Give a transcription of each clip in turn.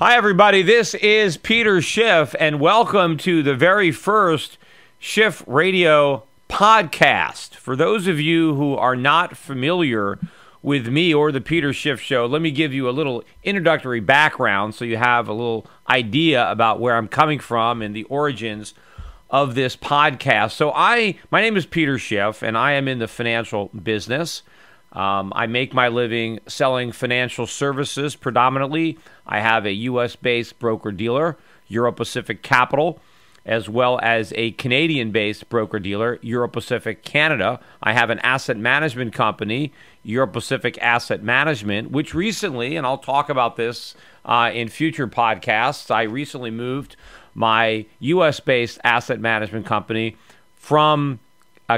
Hi, everybody. This is Peter Schiff, and welcome to the very first Schiff Radio podcast. For those of you who are not familiar with me or the Peter Schiff Show, let me give you a little introductory background so you have a little idea about where I'm coming from and the origins of this podcast. So my name is Peter Schiff, and I am in the financial business. I make my living selling financial services predominantly. I have a U.S.-based broker-dealer, Euro Pacific Capital, as well as a Canadian-based broker-dealer, Euro Pacific Canada. I have an asset management company, Euro Pacific Asset Management, which recently, and I'll talk about this in future podcasts, I recently moved my U.S.-based asset management company from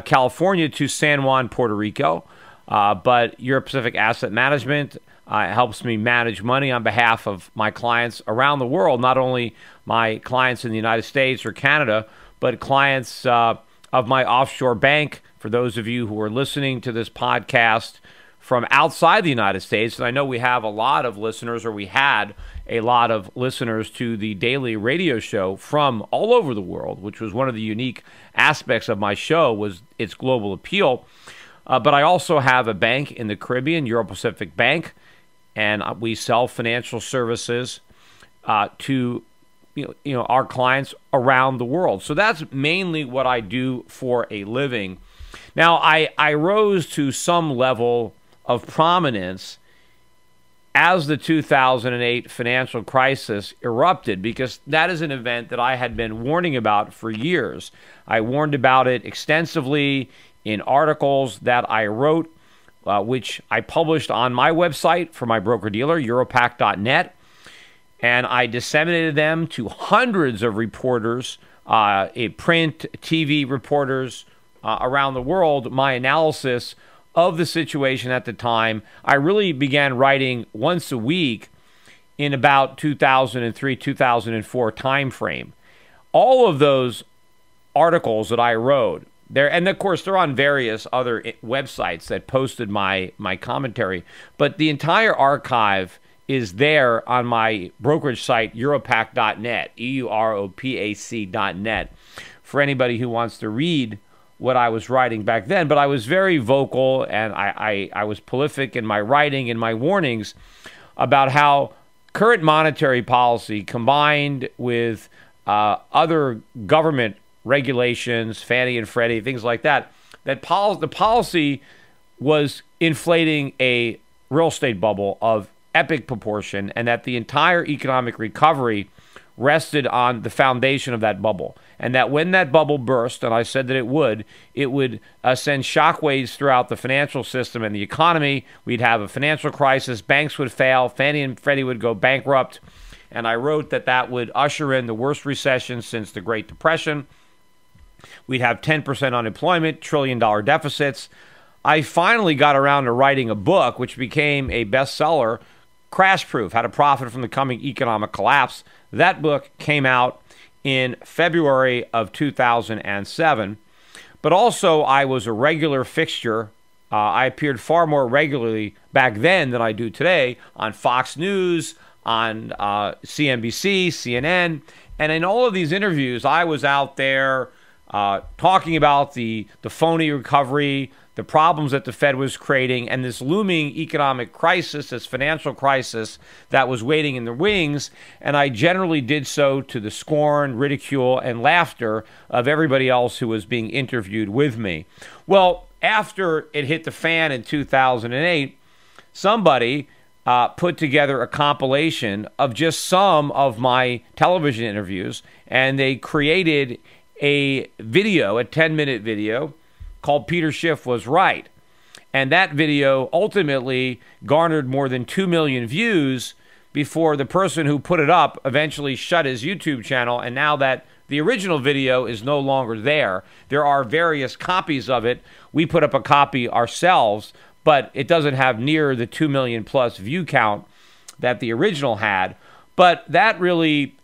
California to San Juan, Puerto Rico. But Euro Pacific Asset Management helps me manage money on behalf of my clients around the world, not only my clients in the United States or Canada, but clients of my offshore bank. For those of you who are listening to this podcast from outside the United States, and I know we have a lot of listeners, or we had a lot of listeners to the daily radio show from all over the world, which was one of the unique aspects of my show, was its global appeal. But I also have a bank in the Caribbean, Euro Pacific Bank, and we sell financial services to our clients around the world. So that's mainly what I do for a living. Now, I rose to some level of prominence as the 2008 financial crisis erupted, because that is an event that I had been warning about for years. I warned about it extensively in articles that I wrote, which I published on my website for my broker-dealer, europac.net, and I disseminated them to hundreds of reporters, print, TV reporters around the world, my analysis of the situation at the time. I really began writing once a week in about 2003, 2004 timeframe. All of those articles that I wrote, and of course, they're on various other websites that posted my commentary. But the entire archive is there on my brokerage site, europac.net, E-U-R-O-P-A-C.net, for anybody who wants to read what I was writing back then. But I was very vocal, and I was prolific in my writing and my warnings about how current monetary policy combined with other government regulations, Fannie and Freddie, things like that, the policy was inflating a real estate bubble of epic proportion, and that the entire economic recovery rested on the foundation of that bubble. And that when that bubble burst, and I said that it would send shockwaves throughout the financial system and the economy. We'd have a financial crisis, banks would fail, Fannie and Freddie would go bankrupt. And I wrote that that would usher in the worst recession since the Great Depression. We'd have 10% unemployment, trillion-dollar deficits. I finally got around to writing a book, which became a bestseller, Crash Proof, How to Profit from the Coming Economic Collapse. That book came out in February of 2007. But also, I was a regular fixture. I appeared far more regularly back then than I do today on Fox News, on CNBC, CNN. And in all of these interviews, I was out there talking about the phony recovery, the problems that the Fed was creating, and this looming economic crisis, this financial crisis that was waiting in the wings. And I generally did so to the scorn, ridicule, and laughter of everybody else who was being interviewed with me. Well, after it hit the fan in 2008, somebody put together a compilation of just some of my television interviews, and they created a video, a 10-minute video, called Peter Schiff Was Right. And that video ultimately garnered more than 2 million views before the person who put it up eventually shut his YouTube channel. And now that the original video is no longer there, there are various copies of it. We put up a copy ourselves, but it doesn't have near the 2 million plus view count that the original had. But that really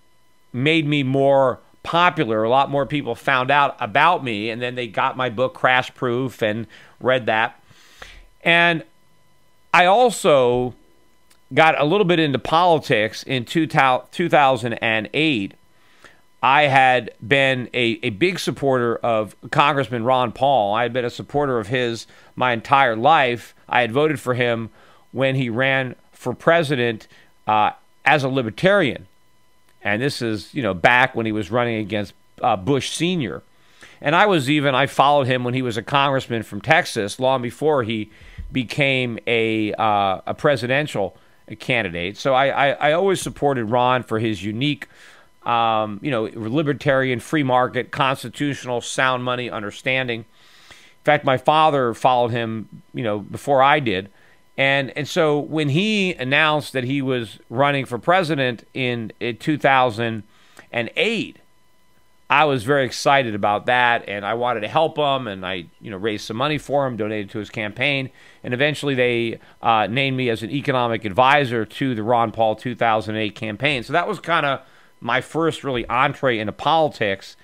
made me more popular. A lot more people found out about me, and then they got my book Crash Proof and read that. And I also got a little bit into politics in 2008, I had been a big supporter of Congressman Ron Paul. I had been a supporter of his my entire life. I had voted for him when he ran for president as a libertarian. And this is, you know, back when he was running against Bush Sr. And I followed him when he was a congressman from Texas, long before he became a presidential candidate. So I always supported Ron for his unique, you know, libertarian, free market, constitutional, sound money understanding. In fact, my father followed him, you know, before I did. And so when he announced that he was running for president in 2008, I was very excited about that, and I wanted to help him, and I, you know, raised some money for him, donated to his campaign, and eventually they named me as an economic advisor to the Ron Paul 2008 campaign. So that was kind of my first really entree into politics,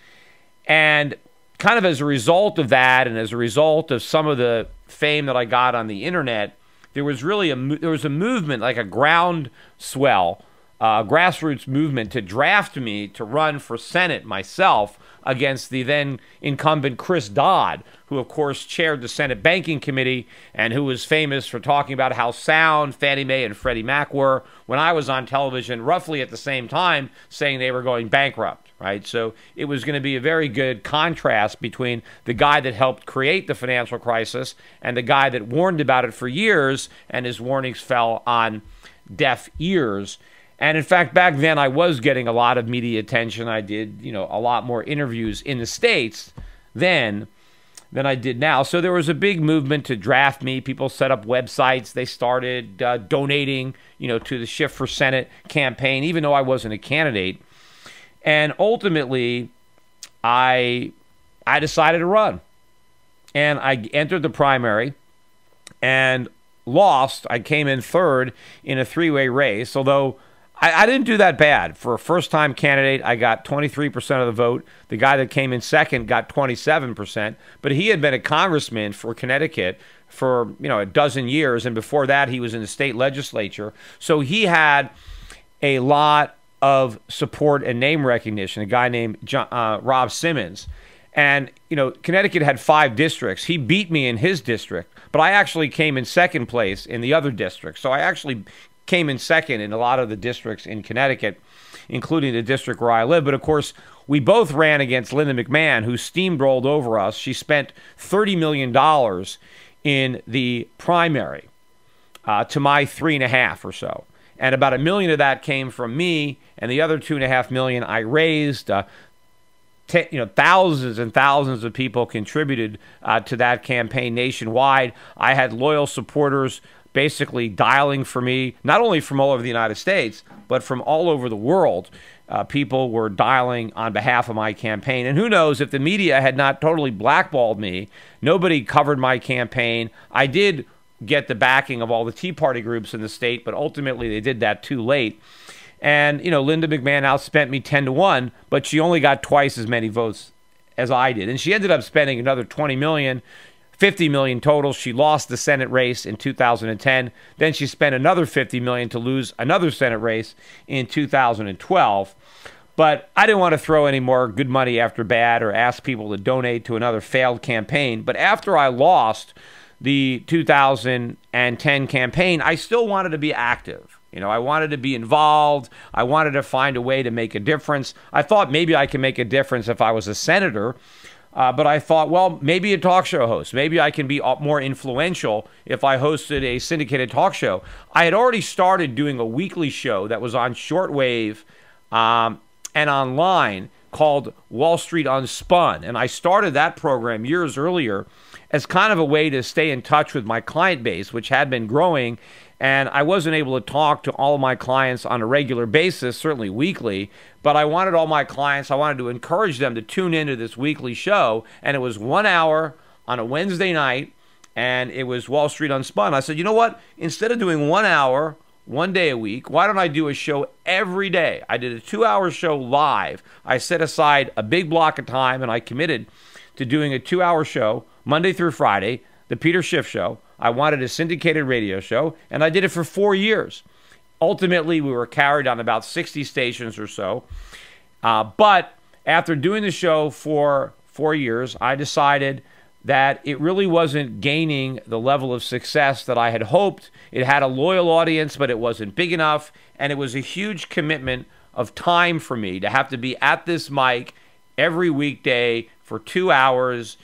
and kind of as a result of that, and as a result of some of the fame that I got on the internet, there was really a movement, like a groundswell, grassroots movement to draft me to run for Senate myself against the then incumbent Chris Dodd, who of course chaired the Senate Banking Committee and who was famous for talking about how sound Fannie Mae and Freddie Mac were when I was on television roughly at the same time saying they were going bankrupt, right? So it was going to be a very good contrast between the guy that helped create the financial crisis and the guy that warned about it for years, and his warnings fell on deaf ears. And in fact, back then, I was getting a lot of media attention. I did, you know, a lot more interviews in the States then than I did now. So there was a big movement to draft me. People set up websites. They started donating, you know, to the Schiff for Senate campaign, even though I wasn't a candidate. And ultimately, I decided to run. And I entered the primary and lost. I came in third in a three-way race, although I didn't do that bad. For a first-time candidate, I got 23% of the vote. The guy that came in second got 27%, but he had been a congressman for Connecticut for, you know, a dozen years, and before that, he was in the state legislature. So he had a lot of support and name recognition, a guy named Rob Simmons. And, you know, Connecticut had 5 districts. He beat me in his district, but I actually came in second place in the other district. So I actually came in second in a lot of the districts in Connecticut, including the district where I live. But, of course, we both ran against Linda McMahon, who steamrolled over us. She spent $30 million in the primary to my 3.5 or so. And about $1 million of that came from me, and the other $2.5 million I raised. You know, thousands and thousands of people contributed to that campaign nationwide. I had loyal supporters basically dialing for me, not only from all over the United States, but from all over the world. People were dialing on behalf of my campaign. And who knows, if the media had not totally blackballed me, nobody covered my campaign. I did get the backing of all the Tea Party groups in the state, but ultimately they did that too late. And, you know, Linda McMahon outspent me 10-1, but she only got twice as many votes as I did. And she ended up spending another $20 million, $50 million total. She lost the Senate race in 2010. Then she spent another $50 million to lose another Senate race in 2012. But I didn't want to throw any more good money after bad or ask people to donate to another failed campaign. But after I lost the 2010 campaign, I still wanted to be active. You know, I wanted to be involved. I wanted to find a way to make a difference. I thought maybe I could make a difference if I was a senator, but I thought, well, maybe a talk show host. Maybe I can be more influential if I hosted a syndicated talk show. I had already started doing a weekly show that was on shortwave and online called Wall Street Unspun, and I started that program years earlier as kind of a way to stay in touch with my client base, which had been growing. And I wasn't able to talk to all of my clients on a regular basis, certainly weekly, but I wanted all my clients, I wanted to encourage them to tune into this weekly show. And it was 1 hour on a Wednesday night, and it was Wall Street Unspun. I said, you know what? Instead of doing 1 hour, one day a week, why don't I do a show every day? I did a 2-hour show live. I set aside a big block of time, and I committed to doing a 2-hour show Monday through Friday, the Peter Schiff Show. I wanted a syndicated radio show, and I did it for 4 years. Ultimately, we were carried on about 60 stations or so. But after doing the show for 4 years, I decided that it really wasn't gaining the level of success that I had hoped. It had a loyal audience, but it wasn't big enough. And it was a huge commitment of time for me to have to be at this mic every weekday for 2 hours.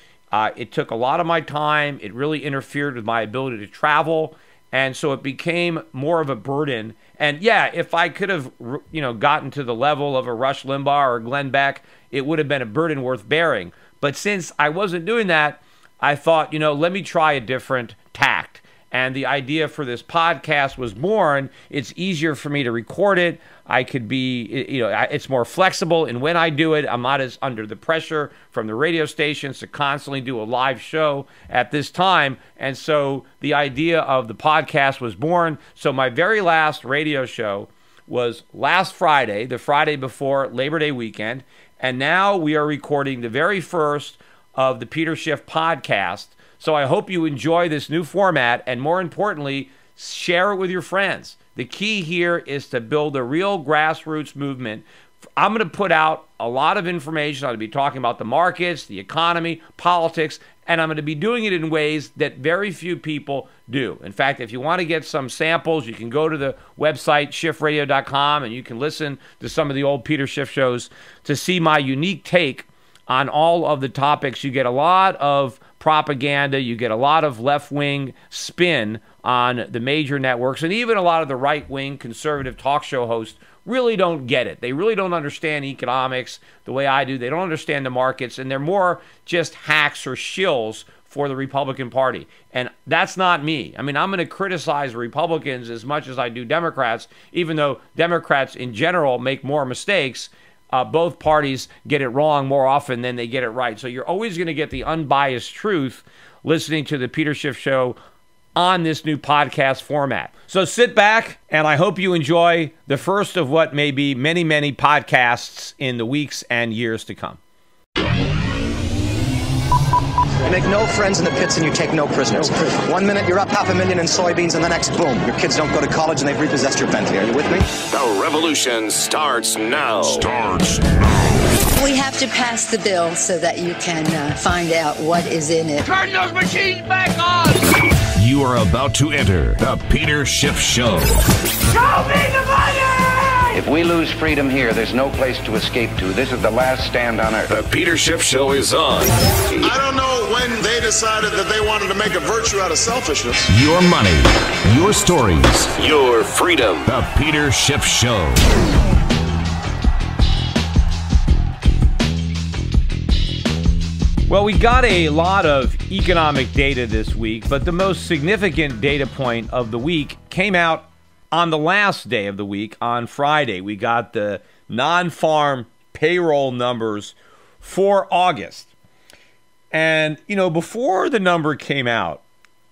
It took a lot of my time. It really interfered with my ability to travel. And so it became more of a burden. And yeah, if I could have, you know, gotten to the level of a Rush Limbaugh or Glenn Beck, it would have been a burden worth bearing. But since I wasn't doing that, I thought, you know, let me try a different tact. And the idea for this podcast was born. It's easier for me to record it. I could be, you know, it's more flexible. And when I do it, I'm not as under the pressure from the radio stations to constantly do a live show at this time. And so the idea of the podcast was born. So my very last radio show was last Friday, the Friday before Labor Day weekend. And now we are recording the very first of the Peter Schiff podcast. So I hope you enjoy this new format. And more importantly, share it with your friends. The key here is to build a real grassroots movement. I'm going to put out a lot of information. I'm going to be talking about the markets, the economy, politics, and I'm going to be doing it in ways that very few people do. In fact, if you want to get some samples, you can go to the website, schiffradio.com, and you can listen to some of the old Peter Schiff shows to see my unique take on all of the topics. You get a lot of propaganda. You get a lot of left-wing spin on the major networks, and even a lot of the right-wing conservative talk show hosts really don't get it. They really don't understand economics the way I do. They don't understand the markets, and they're more just hacks or shills for the Republican Party. And that's not me. I mean, I'm going to criticize Republicans as much as I do Democrats, even though Democrats in general make more mistakes. Both parties get it wrong more often than they get it right. So you're always going to get the unbiased truth listening to the Peter Schiff Show on this new podcast format. So sit back, and I hope you enjoy the first of what may be many, many podcasts in the weeks and years to come. You make no friends in the pits and you take no prisoners. 1 minute you're up $500,000 in soybeans, and the next, boom, your kids don't go to college and they've repossessed your Bentley. Are you with me? The revolution starts now. We have to pass the bill so that you can find out what is in it. Turn those machines back on! You are about to enter the Peter Schiff Show. Show me the money! If we lose freedom here, there's no place to escape to. This is the last stand on earth. The Peter Schiff Show is on. I don't know when they decided that they wanted to make a virtue out of selfishness. Your money, your stories, your freedom. The Peter Schiff Show. Well, we got a lot of economic data this week, but the most significant data point of the week came out on the last day of the week, on Friday. We got the non-farm payroll numbers for August. And, you know, before the number came out,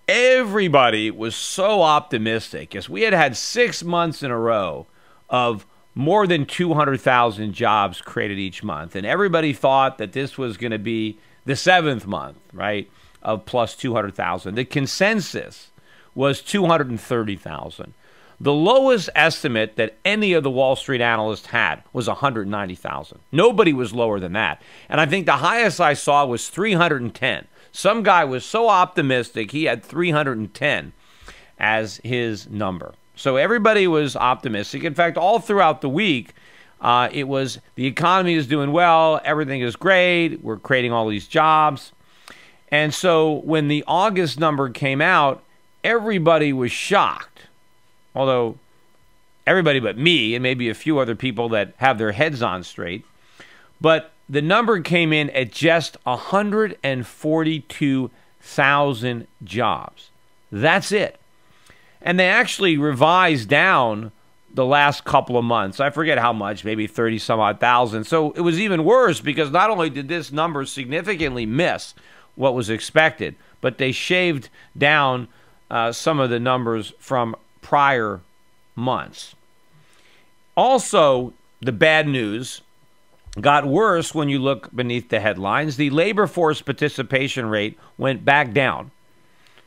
everybody was so optimistic, as we had 6 months in a row of more than 200,000 jobs created each month. And everybody thought that this was going to be the seventh month, right, of plus 200,000. The consensus was 230,000. The lowest estimate that any of the Wall Street analysts had was 190,000. Nobody was lower than that. And I think the highest I saw was 310. Some guy was so optimistic, he had 310 as his number. So everybody was optimistic. In fact, all throughout the week, it was the economy is doing well, everything is great, we're creating all these jobs. And so when the August number came out, everybody was shocked. Although everybody but me and maybe a few other people that have their heads on straight. But the number came in at just 142,000 jobs. That's it. And they actually revised down the last couple of months. I forget how much, maybe 30-some-odd thousand. So it was even worse because not only did this number significantly miss what was expected, but they shaved down some of the numbers from prior months. Also, the bad news got worse when you look beneath the headlines. The labor force participation rate went back down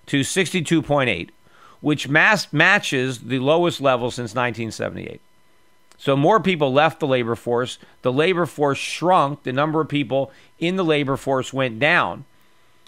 to 62.8, which matches the lowest level since 1978. So more people left the labor force. The labor force shrunk. The number of people in the labor force went down.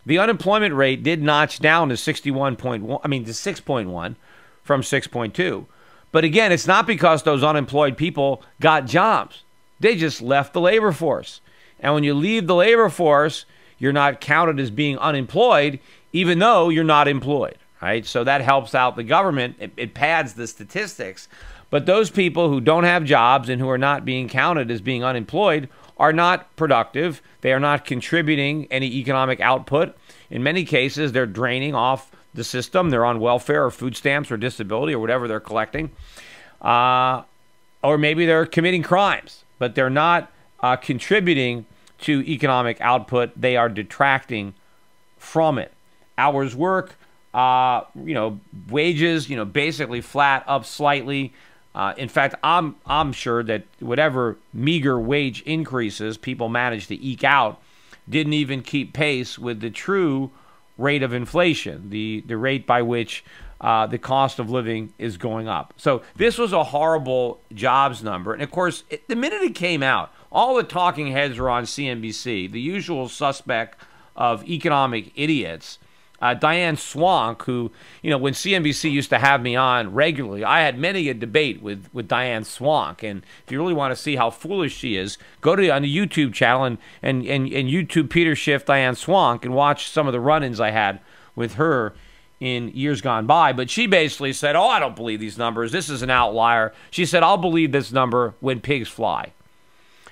The unemployment rate did notch down to 6.1 from 6.2. But again, it's not because those unemployed people got jobs. They just left the labor force. And when you leave the labor force, you're not counted as being unemployed, even though you're not employed, right? So that helps out the government. It pads the statistics. But those people who don't have jobs and who are not being counted as being unemployed are not productive. They are not contributing any economic output. In many cases, they're draining off the system. They're on welfare or food stamps or disability or whatever they're collecting. Or maybe they're committing crimes, but they're not contributing to economic output. They are detracting from it. Hours work, wages, basically flat, up slightly. In fact, I'm sure that whatever meager wage increases people managed to eke out didn't even keep pace with the true rate of inflation, the rate by which the cost of living is going up. So this was a horrible jobs number. And of course, the minute it came out, all the talking heads were on CNBC, the usual suspect of economic idiots. Diane Swonk, who, when CNBC used to have me on regularly, I had many a debate with Diane Swonk. And if you really want to see how foolish she is, go to on the YouTube channel and YouTube Peter Schiff, Diane Swonk, and watch some of the run-ins I had with her in years gone by. But she basically said, oh, I don't believe these numbers. This is an outlier. She said, I'll believe this number when pigs fly.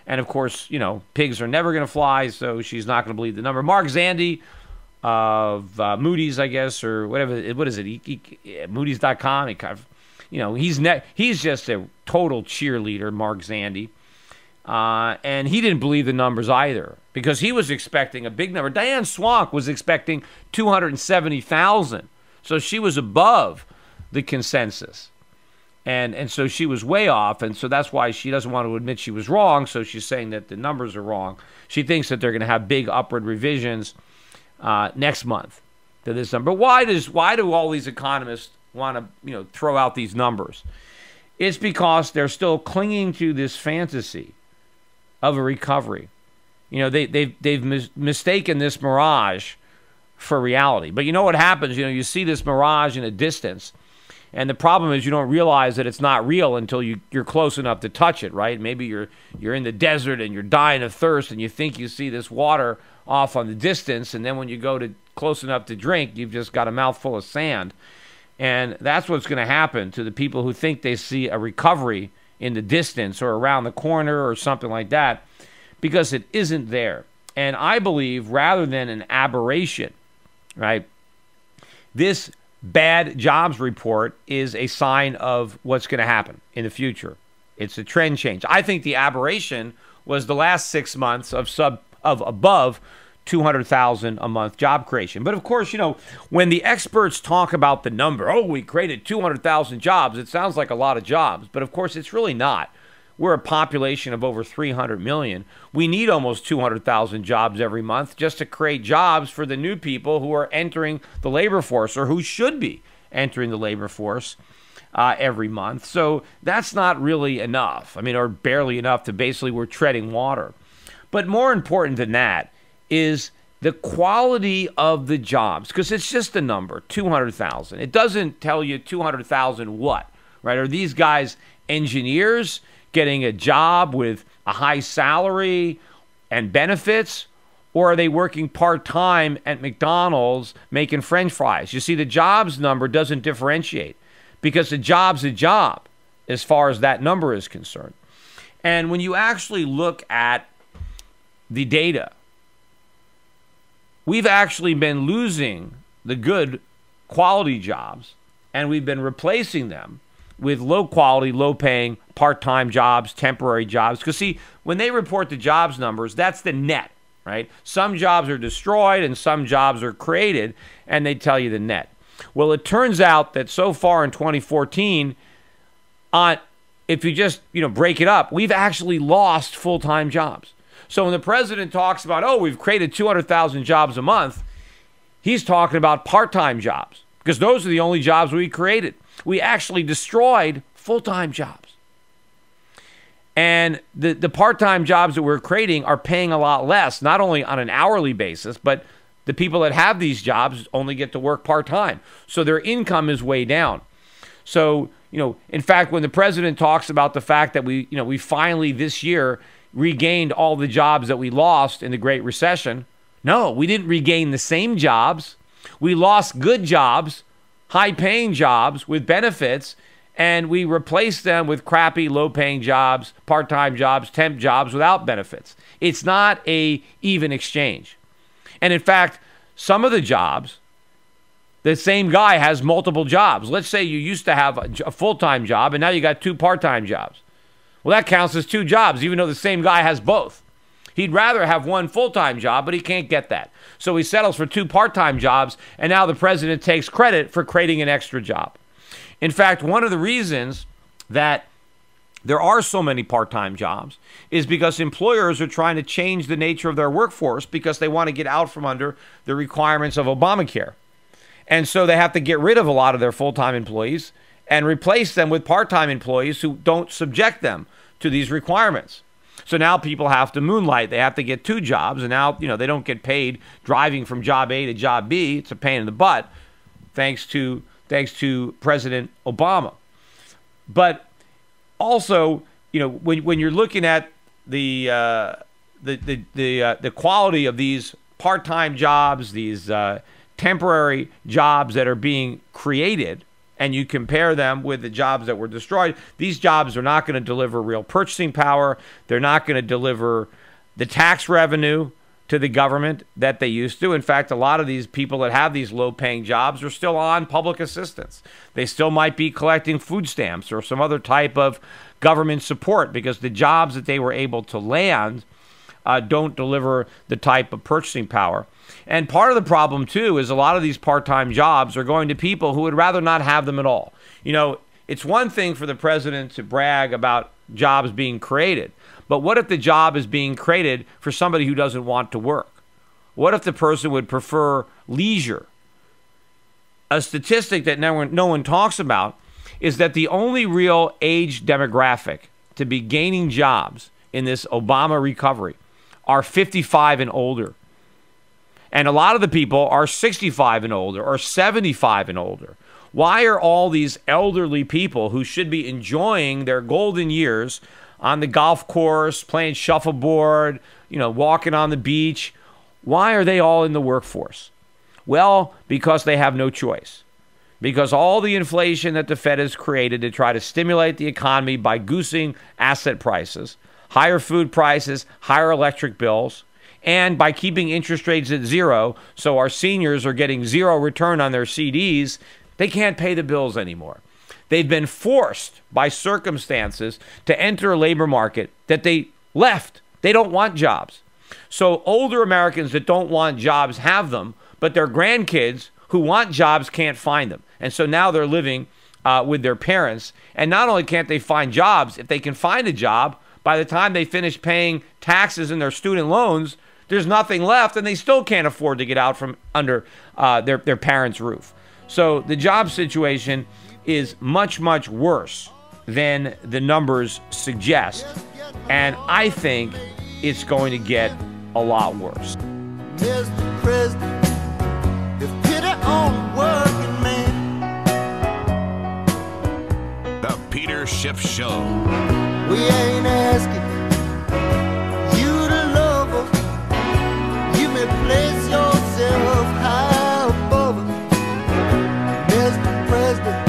And, of course, pigs are never going to fly, so she's not going to believe the number. Mark Zandi of Moody's, I guess, or whatever. What is it? Moody's.com. He's just a total cheerleader, Mark Zandi. And he didn't believe the numbers either because he was expecting a big number. Diane Swonk was expecting 270,000. So she was above the consensus. And so she was way off, and so that's why she doesn't want to admit she was wrong, so she's saying that the numbers are wrong. She thinks that they're going to have big upward revisions next month to this number. Why do all these economists want to throw out these numbers? It's because they're still clinging to this fantasy of a recovery. They've mistaken this mirage for reality. But you know what happens? You see this mirage in a distance. And the problem is you don't realize that it's not real until you're close enough to touch it, right? Maybe you're in the desert and you're dying of thirst and you think you see this water off on the distance. And then when you go to close enough to drink, you've just got a mouthful of sand. And that's what's going to happen to the people who think they see a recovery in the distance or around the corner or something like that, because it isn't there. And I believe rather than an aberration, right, this bad jobs report is a sign of what's going to happen in the future. It's a trend change. I think the aberration was the last 6 months of above 200,000 a month job creation. But of course, when the experts talk about the number, oh, we created 200,000 jobs, it sounds like a lot of jobs. But of course, it's really not. We're a population of over 300 million. We need almost 200,000 jobs every month just to create jobs for the new people who are entering the labor force or who should be entering the labor force every month. So that's not really enough. I mean, or barely enough to basically we're treading water. But more important than that is the quality of the jobs, because it's just a number, 200,000. It doesn't tell you 200,000 what, right? Are these guys engineers getting a job with a high salary and benefits, or are they working part-time at McDonald's making French fries? You see, the jobs number doesn't differentiate because the job's a job as far as that number is concerned. And when you actually look at the data, we've actually been losing the good quality jobs, and we've been replacing them with low-quality, low-paying, part-time jobs, temporary jobs. Because, see, when they report the jobs numbers, that's the net, right? Some jobs are destroyed and some jobs are created, and they tell you the net. Well, it turns out that so far in 2014, if you just, break it up, we've actually lost full-time jobs. So when the president talks about, oh, we've created 200,000 jobs a month, he's talking about part-time jobs. because those are the only jobs we created. We actually destroyed full-time jobs. And the part-time jobs that we're creating are paying a lot less, not only on an hourly basis, but the people that have these jobs only get to work part-time. So their income is way down. So, you know, in fact, when the president talks about the fact that we finally this year regained all the jobs that we lost in the Great Recession, no, we didn't regain the same jobs. We lost good jobs, high-paying jobs with benefits, and we replaced them with crappy, low-paying jobs, part-time jobs, temp jobs without benefits. It's not an even exchange. And in fact, some of the jobs, the same guy has multiple jobs. Let's say you used to have a full-time job, and now you got two part-time jobs. Well, that counts as two jobs, even though the same guy has both. He'd rather have one full-time job, but he can't get that. So he settles for two part-time jobs, and now the president takes credit for creating an extra job. In fact, one of the reasons that there are so many part-time jobs is because employers are trying to change the nature of their workforce because they want to get out from under the requirements of Obamacare. And so they have to get rid of a lot of their full-time employees and replace them with part-time employees who don't subject them to these requirements. So now people have to moonlight. They have to get two jobs, and now, you know, they don't get paid driving from job A to job B. It's a pain in the butt, thanks to President Obama. But also, you know, when you're looking at the quality of these part-time jobs, these temporary jobs that are being created, and you compare them with the jobs that were destroyed, these jobs are not going to deliver real purchasing power. They're not going to deliver the tax revenue to the government that they used to. In fact, a lot of these people that have these low-paying jobs are still on public assistance. They still might be collecting food stamps or some other type of government support because the jobs that they were able to land don't deliver the type of purchasing power. And part of the problem, too, is a lot of these part-time jobs are going to people who would rather not have them at all. You know, it's one thing for the president to brag about jobs being created, but what if the job is being created for somebody who doesn't want to work? What if the person would prefer leisure? A statistic that no one talks about is that the only real age demographic to be gaining jobs in this Obama recovery are 55 and older. And a lot of the people are 65 and older or 75 and older. Why are all these elderly people who should be enjoying their golden years on the golf course, playing shuffleboard, you know, walking on the beach, why are they all in the workforce? Well, because they have no choice. Because all the inflation that the Fed has created to try to stimulate the economy by goosing asset prices, higher food prices, higher electric bills, and by keeping interest rates at zero, so our seniors are getting zero return on their CDs, they can't pay the bills anymore. They've been forced by circumstances to enter a labor market that they left. They don't want jobs. So older Americans that don't want jobs have them, but their grandkids who want jobs can't find them. And so now they're living with their parents. And not only can't they find jobs, if they can find a job, by the time they finish paying taxes and their student loans, there's nothing left, and they still can't afford to get out from under their parents' roof. So the job situation is much, much worse than the numbers suggest. And I think it's going to get a lot worse. Mr. President, if pity on working man. The Peter Schiff Show. We ain't asking place yourself high above Mr. President,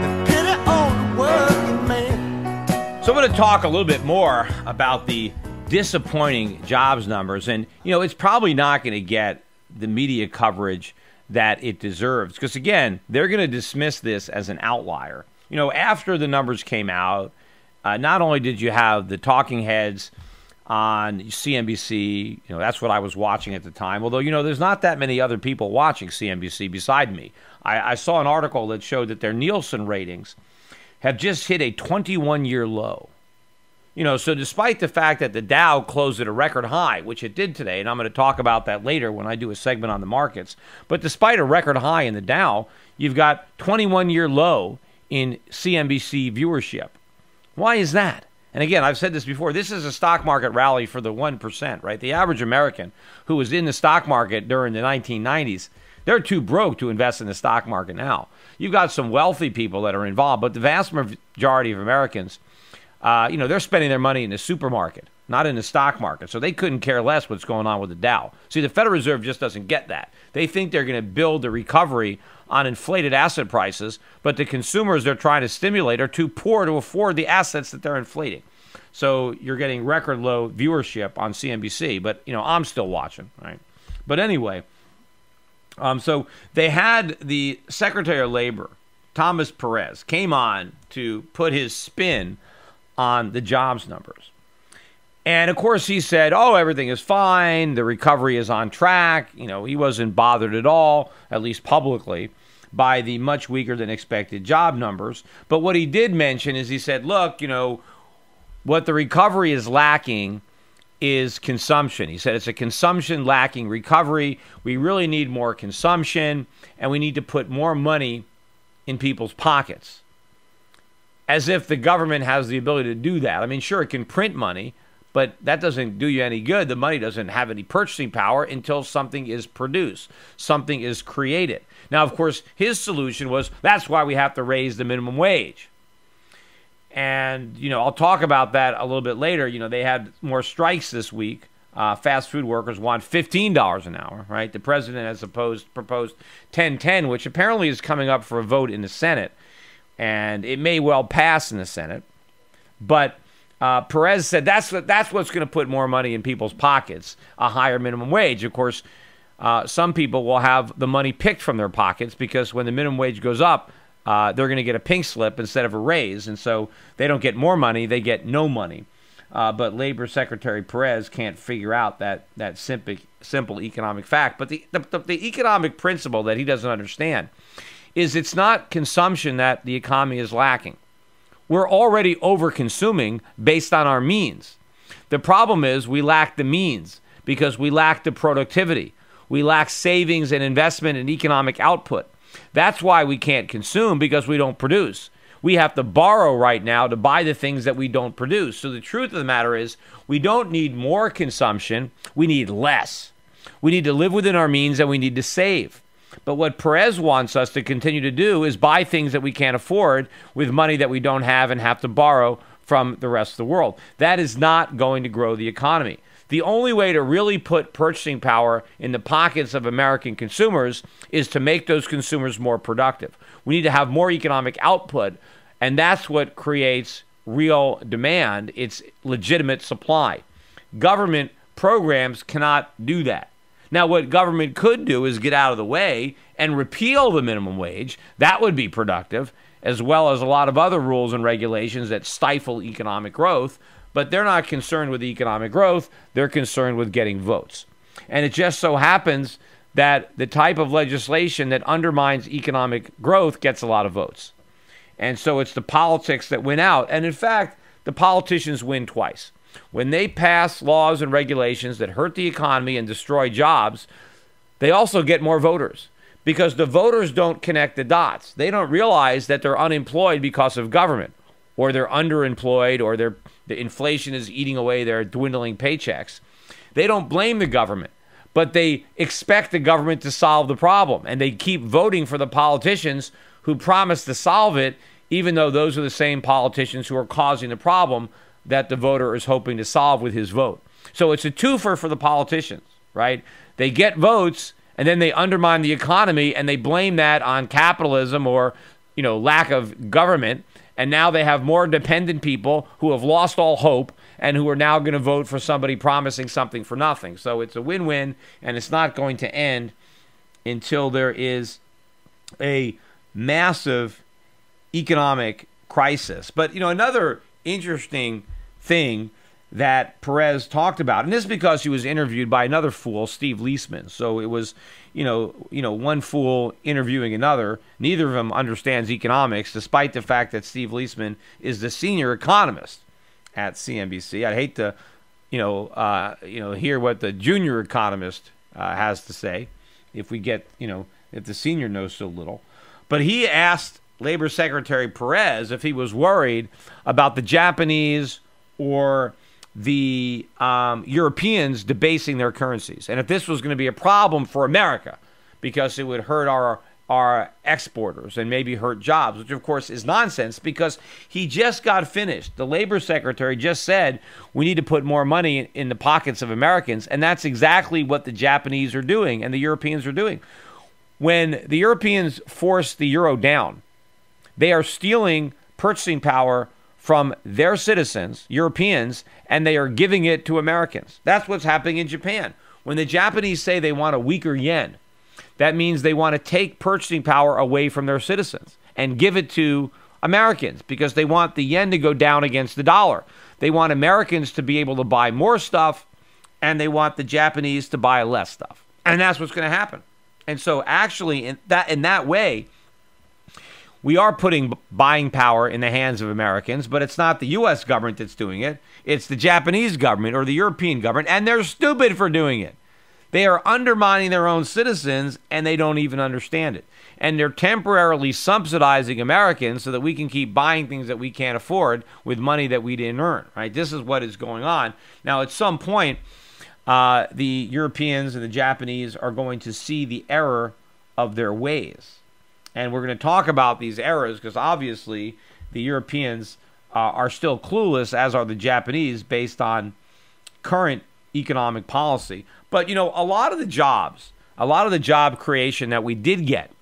the pity on the working man. So I'm going to talk a little bit more about the disappointing jobs numbers. And, you know, it's probably not going to get the media coverage that it deserves. Because, again, they're going to dismiss this as an outlier. You know, after the numbers came out, not only did you have the talking heads on CNBC, you know, that's what I was watching at the time. Although, you know, there's not that many other people watching CNBC beside me. I saw an article that showed that their Nielsen ratings have just hit a 21-year low. You know, so despite the fact that the Dow closed at a record high, which it did today, and I'm going to talk about that later when I do a segment on the markets, but despite a record high in the Dow, you've got 21-year low in CNBC viewership. Why is that? And again, I've said this before, this is a stock market rally for the 1%, right? The average American who was in the stock market during the 1990s, they're too broke to invest in the stock market now. You've got some wealthy people that are involved, but the vast majority of Americans, you know, they're spending their money in the supermarket, not in the stock market. So they couldn't care less what's going on with the Dow. See, the Federal Reserve just doesn't get that. They think they're going to build the recovery on inflated asset prices, but the consumers they're trying to stimulate are too poor to afford the assets that they're inflating. So you're getting record low viewership on CNBC, but, you know, I'm still watching, right? But anyway, so they had the Secretary of Labor, Thomas Perez, came on to put his spin on the jobs numbers. And of course he said, oh, everything is fine, the recovery is on track. You know, he wasn't bothered at all, at least publicly, by the much weaker than expected job numbers. But what he did mention is he said, look, you know, what the recovery is lacking is consumption. He said it's a consumption lacking recovery. We really need more consumption, and we need to put more money in people's pockets. As if the government has the ability to do that. I mean, sure, it can print money, but that doesn't do you any good. The money doesn't have any purchasing power until something is produced, something is created. Now, of course, his solution was, that's why we have to raise the minimum wage. And, you know, I'll talk about that a little bit later. You know, they had more strikes this week. Fast food workers want $15 an hour, right? The president has proposed 10-10, which apparently is coming up for a vote in the Senate. And it may well pass in the Senate. But Perez said that's what's going to put more money in people's pockets, a higher minimum wage. Of course, some people will have the money picked from their pockets because when the minimum wage goes up, they're going to get a pink slip instead of a raise. And so they don't get more money. They get no money. But Labor Secretary Perez can't figure out that simple economic fact. But the economic principle that he doesn't understand is it's not consumption that the economy is lacking. We're already over-consuming based on our means. The problem is we lack the means because we lack the productivity. We lack savings and investment and economic output. That's why we can't consume, because we don't produce. We have to borrow right now to buy the things that we don't produce. So the truth of the matter is we don't need more consumption. We need less. We need to live within our means, and we need to save. But what Perez wants us to continue to do is buy things that we can't afford with money that we don't have and have to borrow from the rest of the world. That is not going to grow the economy. The only way to really put purchasing power in the pockets of American consumers is to make those consumers more productive. We need to have more economic output, and that's what creates real demand. It's legitimate supply. Government programs cannot do that. Now, what government could do is get out of the way and repeal the minimum wage. That would be productive, as well as a lot of other rules and regulations that stifle economic growth. But they're not concerned with economic growth. They're concerned with getting votes. And it just so happens that the type of legislation that undermines economic growth gets a lot of votes. And so it's the politics that win out. And in fact, the politicians win twice. When they pass laws and regulations that hurt the economy and destroy jobs, they also get more voters, because the voters don't connect the dots. They don't realize that they're unemployed because of government, or they're underemployed, or the inflation is eating away their dwindling paychecks. They don't blame the government, but they expect the government to solve the problem, and they keep voting for the politicians who promise to solve it, even though those are the same politicians who are causing the problem that the voter is hoping to solve with his vote. So it's a twofer for the politicians, right? They get votes, and then they undermine the economy, and they blame that on capitalism or, you know, lack of government. And now they have more dependent people who have lost all hope and who are now going to vote for somebody promising something for nothing. So it's a win-win, and it's not going to end until there is a massive economic crisis. But, you know, another interesting thing that Perez talked about, and this is because he was interviewed by another fool, Steve Liesman. So it was, you know, one fool interviewing another. Neither of them understands economics, despite the fact that Steve Liesman is the senior economist at CNBC. I'd hate to, hear what the junior economist has to say if we get, if the senior knows so little. But he asked Labor Secretary Perez if he was worried about the Japanese or the Europeans debasing their currencies, and if this was going to be a problem for America because it would hurt our exporters and maybe hurt jobs, which of course is nonsense, because he just got finished. The Labor Secretary just said we need to put more money in the pockets of Americans, and that's exactly what the Japanese are doing and the Europeans are doing. When the Europeans force the euro down, they are stealing purchasing power from their citizens, Europeans, and they are giving it to Americans. That's what's happening in Japan. When the Japanese say they want a weaker yen, that means they want to take purchasing power away from their citizens and give it to Americans, because they want the yen to go down against the dollar. They want Americans to be able to buy more stuff, and they want the Japanese to buy less stuff. And that's what's going to happen. And so actually, in that way, we are putting buying power in the hands of Americans, but it's not the U.S. government that's doing it. It's the Japanese government or the European government, and they're stupid for doing it. They are undermining their own citizens, and they don't even understand it. And they're temporarily subsidizing Americans so that we can keep buying things that we can't afford with money that we didn't earn, right? This is what is going on. Now, at some point, the Europeans and the Japanese are going to see the error of their ways. And we're going to talk about these errors, because obviously the Europeans are still clueless, as are the Japanese, based on current economic policy. But, a lot of the job creation that we did get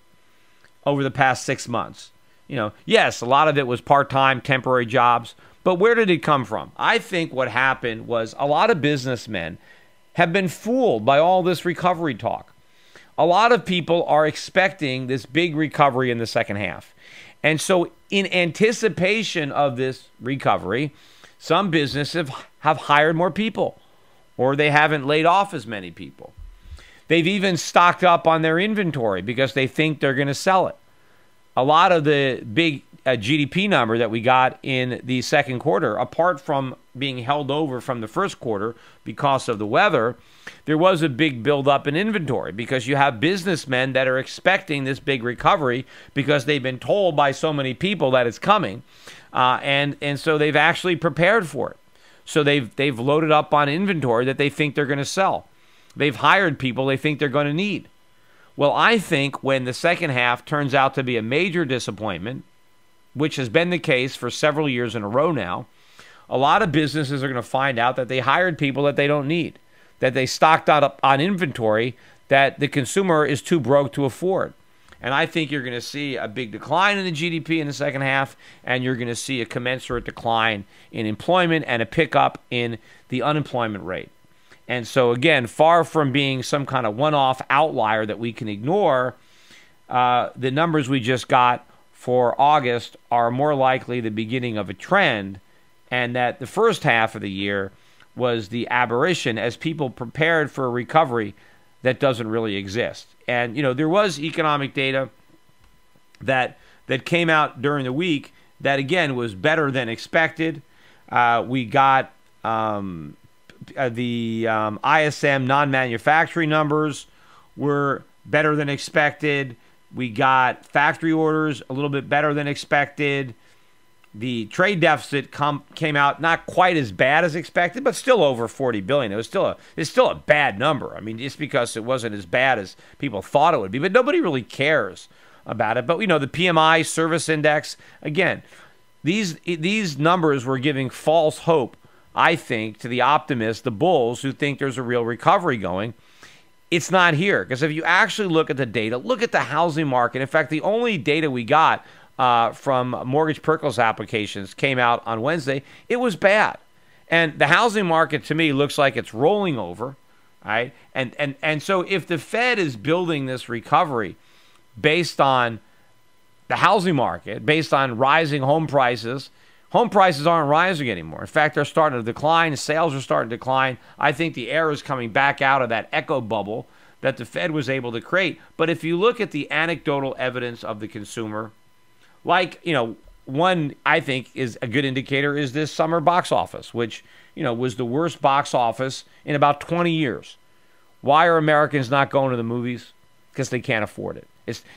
over the past 6 months, yes, a lot of it was part-time, temporary jobs, but where did it come from? I think what happened was a lot of businessmen have been fooled by all this recovery talk. A lot of people are expecting this big recovery in the second half. And so in anticipation of this recovery, some businesses have hired more people, or they haven't laid off as many people. They've even stocked up on their inventory because they think they're going to sell it. A lot of the big GDP number that we got in the second quarter, apart from being held over from the first quarter because of the weather, there was a big buildup in inventory, because you have businessmen that are expecting this big recovery because they've been told by so many people that it's coming. And so they've actually prepared for it. So they've loaded up on inventory that they think they're going to sell. They've hired people they think they're going to need. Well, I think when the second half turns out to be a major disappointment, which has been the case for several years in a row now, a lot of businesses are going to find out that they hired people that they don't need, that they stocked up on inventory that the consumer is too broke to afford. And I think you're going to see a big decline in the GDP in the second half, and you're going to see a commensurate decline in employment and a pickup in the unemployment rate. And so, again, far from being some kind of one-off outlier that we can ignore, the numbers we just got for August are more likely the beginning of a trend, and that the first half of the year was the aberration as people prepared for a recovery that doesn't really exist. And, there was economic data that came out during the week that, again, was better than expected. We got the ISM non-manufacturing numbers were better than expected. We got factory orders a little bit better than expected. The trade deficit came out not quite as bad as expected, but still over $40 billion. It was still it's still a bad number. I mean, just because it wasn't as bad as people thought it would be, but nobody really cares about it. But we know the PMI service index, again, these numbers were giving false hope, I think, to the optimists, the bulls, who think there's a real recovery going. It's not here, because if you actually look at the data, look at the housing market. In fact, the only data we got from mortgage purchase applications came out on Wednesday. It was bad. And the housing market, to me, looks like it's rolling over, right? And so if the Fed is building this recovery based on the housing market, based on rising home prices aren't rising anymore. In fact, they're starting to decline. Sales are starting to decline. I think the air is coming back out of that echo bubble that the Fed was able to create. But if you look at the anecdotal evidence of the consumer, like, One, I think, is a good indicator is this summer box office, which, you know, was the worst box office in about 20 years. Why are Americans not going to the movies? Because they can't afford it.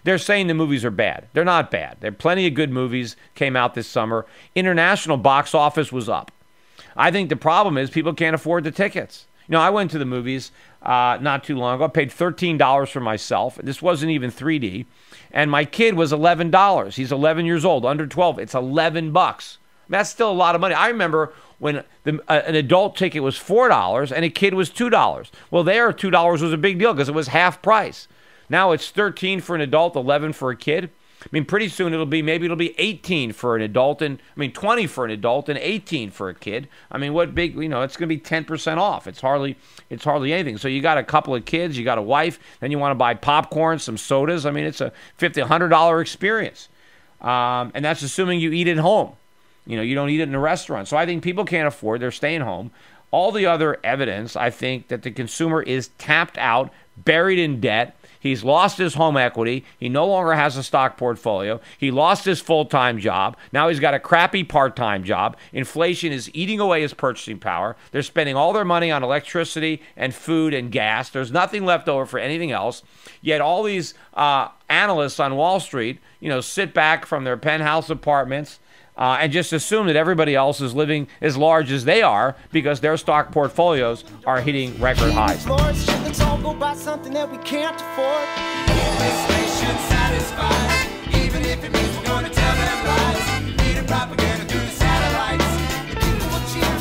They're saying the movies are bad. They're not bad. There are plenty of good movies came out this summer. International box office was up. I think the problem is people can't afford the tickets. You know, I went to the movies not too long ago. I paid $13 for myself. This wasn't even 3D. And my kid was $11. He's 11 years old, under 12. It's 11 bucks. That's still a lot of money. I remember when an adult ticket was $4 and a kid was $2. Well, there, $2 was a big deal because it was half price. Now it's 13 for an adult, 11 for a kid. I mean, pretty soon maybe it'll be 18 for an adult, and 20 for an adult and 18 for a kid. I mean, what big, you know, it's going to be 10% off. It's hardly anything. So you got a couple of kids, you got a wife, then you want to buy popcorn, some sodas. I mean, it's a $50, $100 experience. And that's assuming you eat at home. You know, you don't eat it in a restaurant. So I think people can't afford, they're staying home. All the other evidence, I think, that the consumer is tapped out, buried in debt. He's lost his home equity. He no longer has a stock portfolio. He lost his full-time job. Now he's got a crappy part-time job. Inflation is eating away his purchasing power. They're spending all their money on electricity and food and gas. There's nothing left over for anything else. Yet all these analysts on Wall Street, you know, sit back from their penthouse apartments and just assume that everybody else is living as large as they are because their stock portfolios are hitting record highs.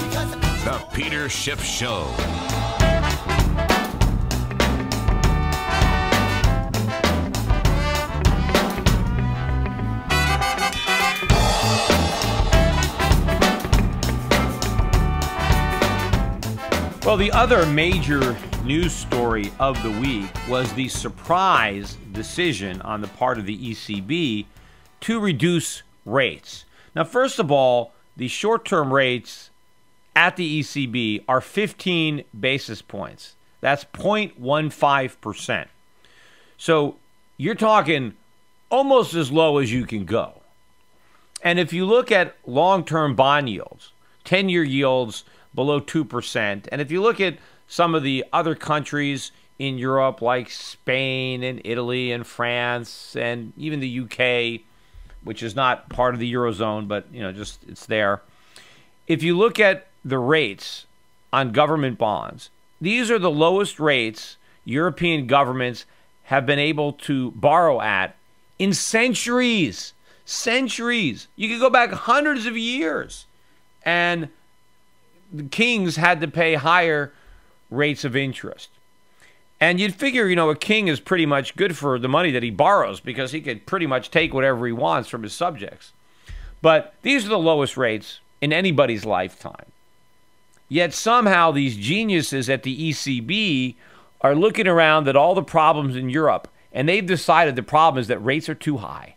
The Peter Schiff Show. Well, the other major news story of the week was the surprise decision on the part of the ECB to reduce rates. Now, first of all, the short-term rates at the ECB are 15 basis points. That's 0.15%. So you're talking almost as low as you can go. And if you look at long-term bond yields, 10-year yields, below 2%. And if you look at some of the other countries in Europe, like Spain and Italy and France and even the UK, which is not part of the Eurozone, but, you know, just it's there. If you look at the rates on government bonds, these are the lowest rates European governments have been able to borrow at in centuries. Centuries. You could go back hundreds of years, and the kings had to pay higher rates of interest. And you'd figure, you know, a king is pretty much good for the money that he borrows because he could pretty much take whatever he wants from his subjects. But these are the lowest rates in anybody's lifetime. Yet somehow these geniuses at the ECB are looking around at all the problems in Europe, and they've decided the problem is that rates are too high,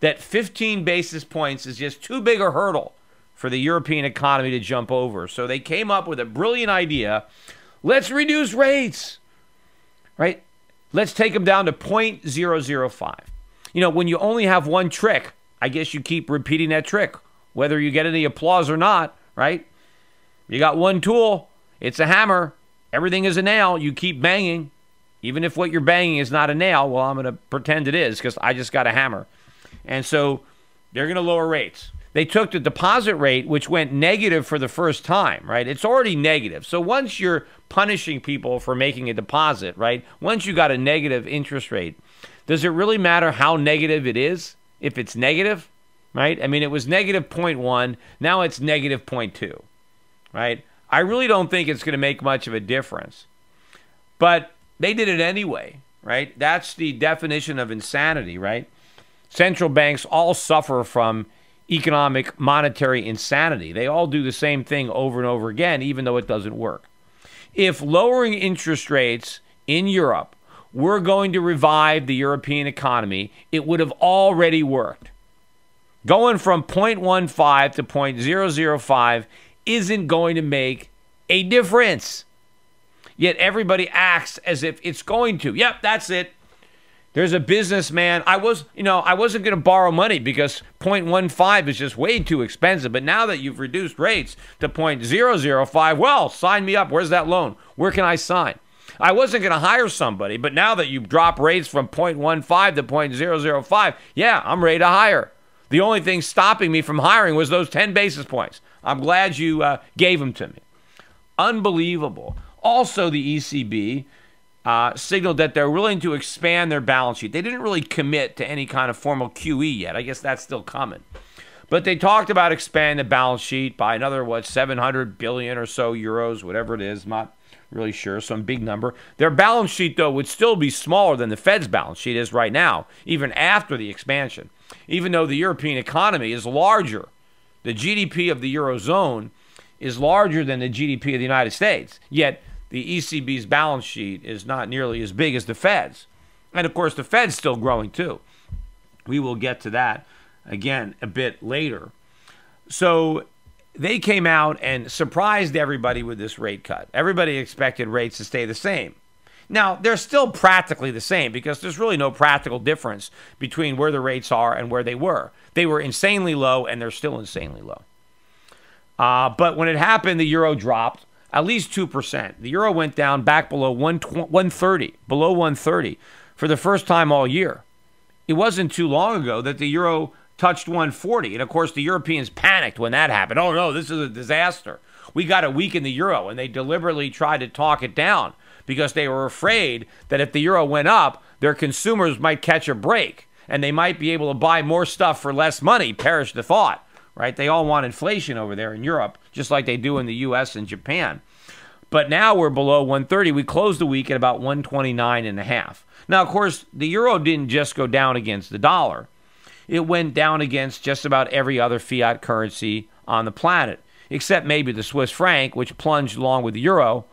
that 15 basis points is just too big a hurdle for the European economy to jump over. So they came up with a brilliant idea. Let's reduce rates, right? Let's take them down to 0.005. You know, when you only have one trick, I guess you keep repeating that trick, whether you get any applause or not, right? You got one tool. It's a hammer. Everything is a nail. You keep banging. Even if what you're banging is not a nail, well, I'm going to pretend it is because I just got a hammer. And so they're going to lower rates. They took the deposit rate, which went negative for the first time, right? It's already negative. So once you're punishing people for making a deposit, right, once you got a negative interest rate, does it really matter how negative it is if it's negative, right? I mean, it was negative 0.1. Now it's negative 0.2, right? I really don't think it's going to make much of a difference. But they did it anyway, right? That's the definition of insanity, right? Central banks all suffer from economic monetary insanity. They all do the same thing over and over again, even though it doesn't work. If lowering interest rates in Europe were going to revive the European economy, it would have already worked. Going from 0.15 to 0.005 isn't going to make a difference. Yet everybody acts as if it's going to. Yep, that's it. There's a businessman. I wasn't going to borrow money because 0.15 is just way too expensive. But now that you've reduced rates to 0.005, well, sign me up. Where's that loan? Where can I sign? I wasn't going to hire somebody, but now that you've dropped rates from 0.15 to 0.005, yeah, I'm ready to hire. The only thing stopping me from hiring was those 10 basis points. I'm glad you gave them to me. Unbelievable. Also, the ECB signaled that they're willing to expand their balance sheet. They didn't really commit to any kind of formal QE yet. I guess that's still coming. But they talked about expanding the balance sheet by another, what, 700 billion or so euros, whatever it is. I'm not really sure, some big number. Their balance sheet, though, would still be smaller than the Fed's balance sheet is right now, even after the expansion. Even though the European economy is larger, the GDP of the Eurozone is larger than the GDP of the United States, yet the ECB's balance sheet is not nearly as big as the Fed's. And, of course, the Fed's still growing, too. We will get to that, again, a bit later. So they came out and surprised everybody with this rate cut. Everybody expected rates to stay the same. Now, they're still practically the same because there's really no practical difference between where the rates are and where they were. They were insanely low, and they're still insanely low. But when it happened, the euro dropped at least 2%. The euro went down back below 130, below 130 for the first time all year. It wasn't too long ago that the euro touched 140. And, of course, the Europeans panicked when that happened. Oh, no, this is a disaster. We got to weaken the euro. And they deliberately tried to talk it down because they were afraid that if the euro went up, their consumers might catch a break and they might be able to buy more stuff for less money. Perish the thought. Right? They all want inflation over there in Europe, just like they do in the U.S. and Japan. But now we're below 130. We closed the week at about 129.5. Now, of course, the euro didn't just go down against the dollar. It went down against just about every other fiat currency on the planet, except maybe the Swiss franc, which plunged along with the euro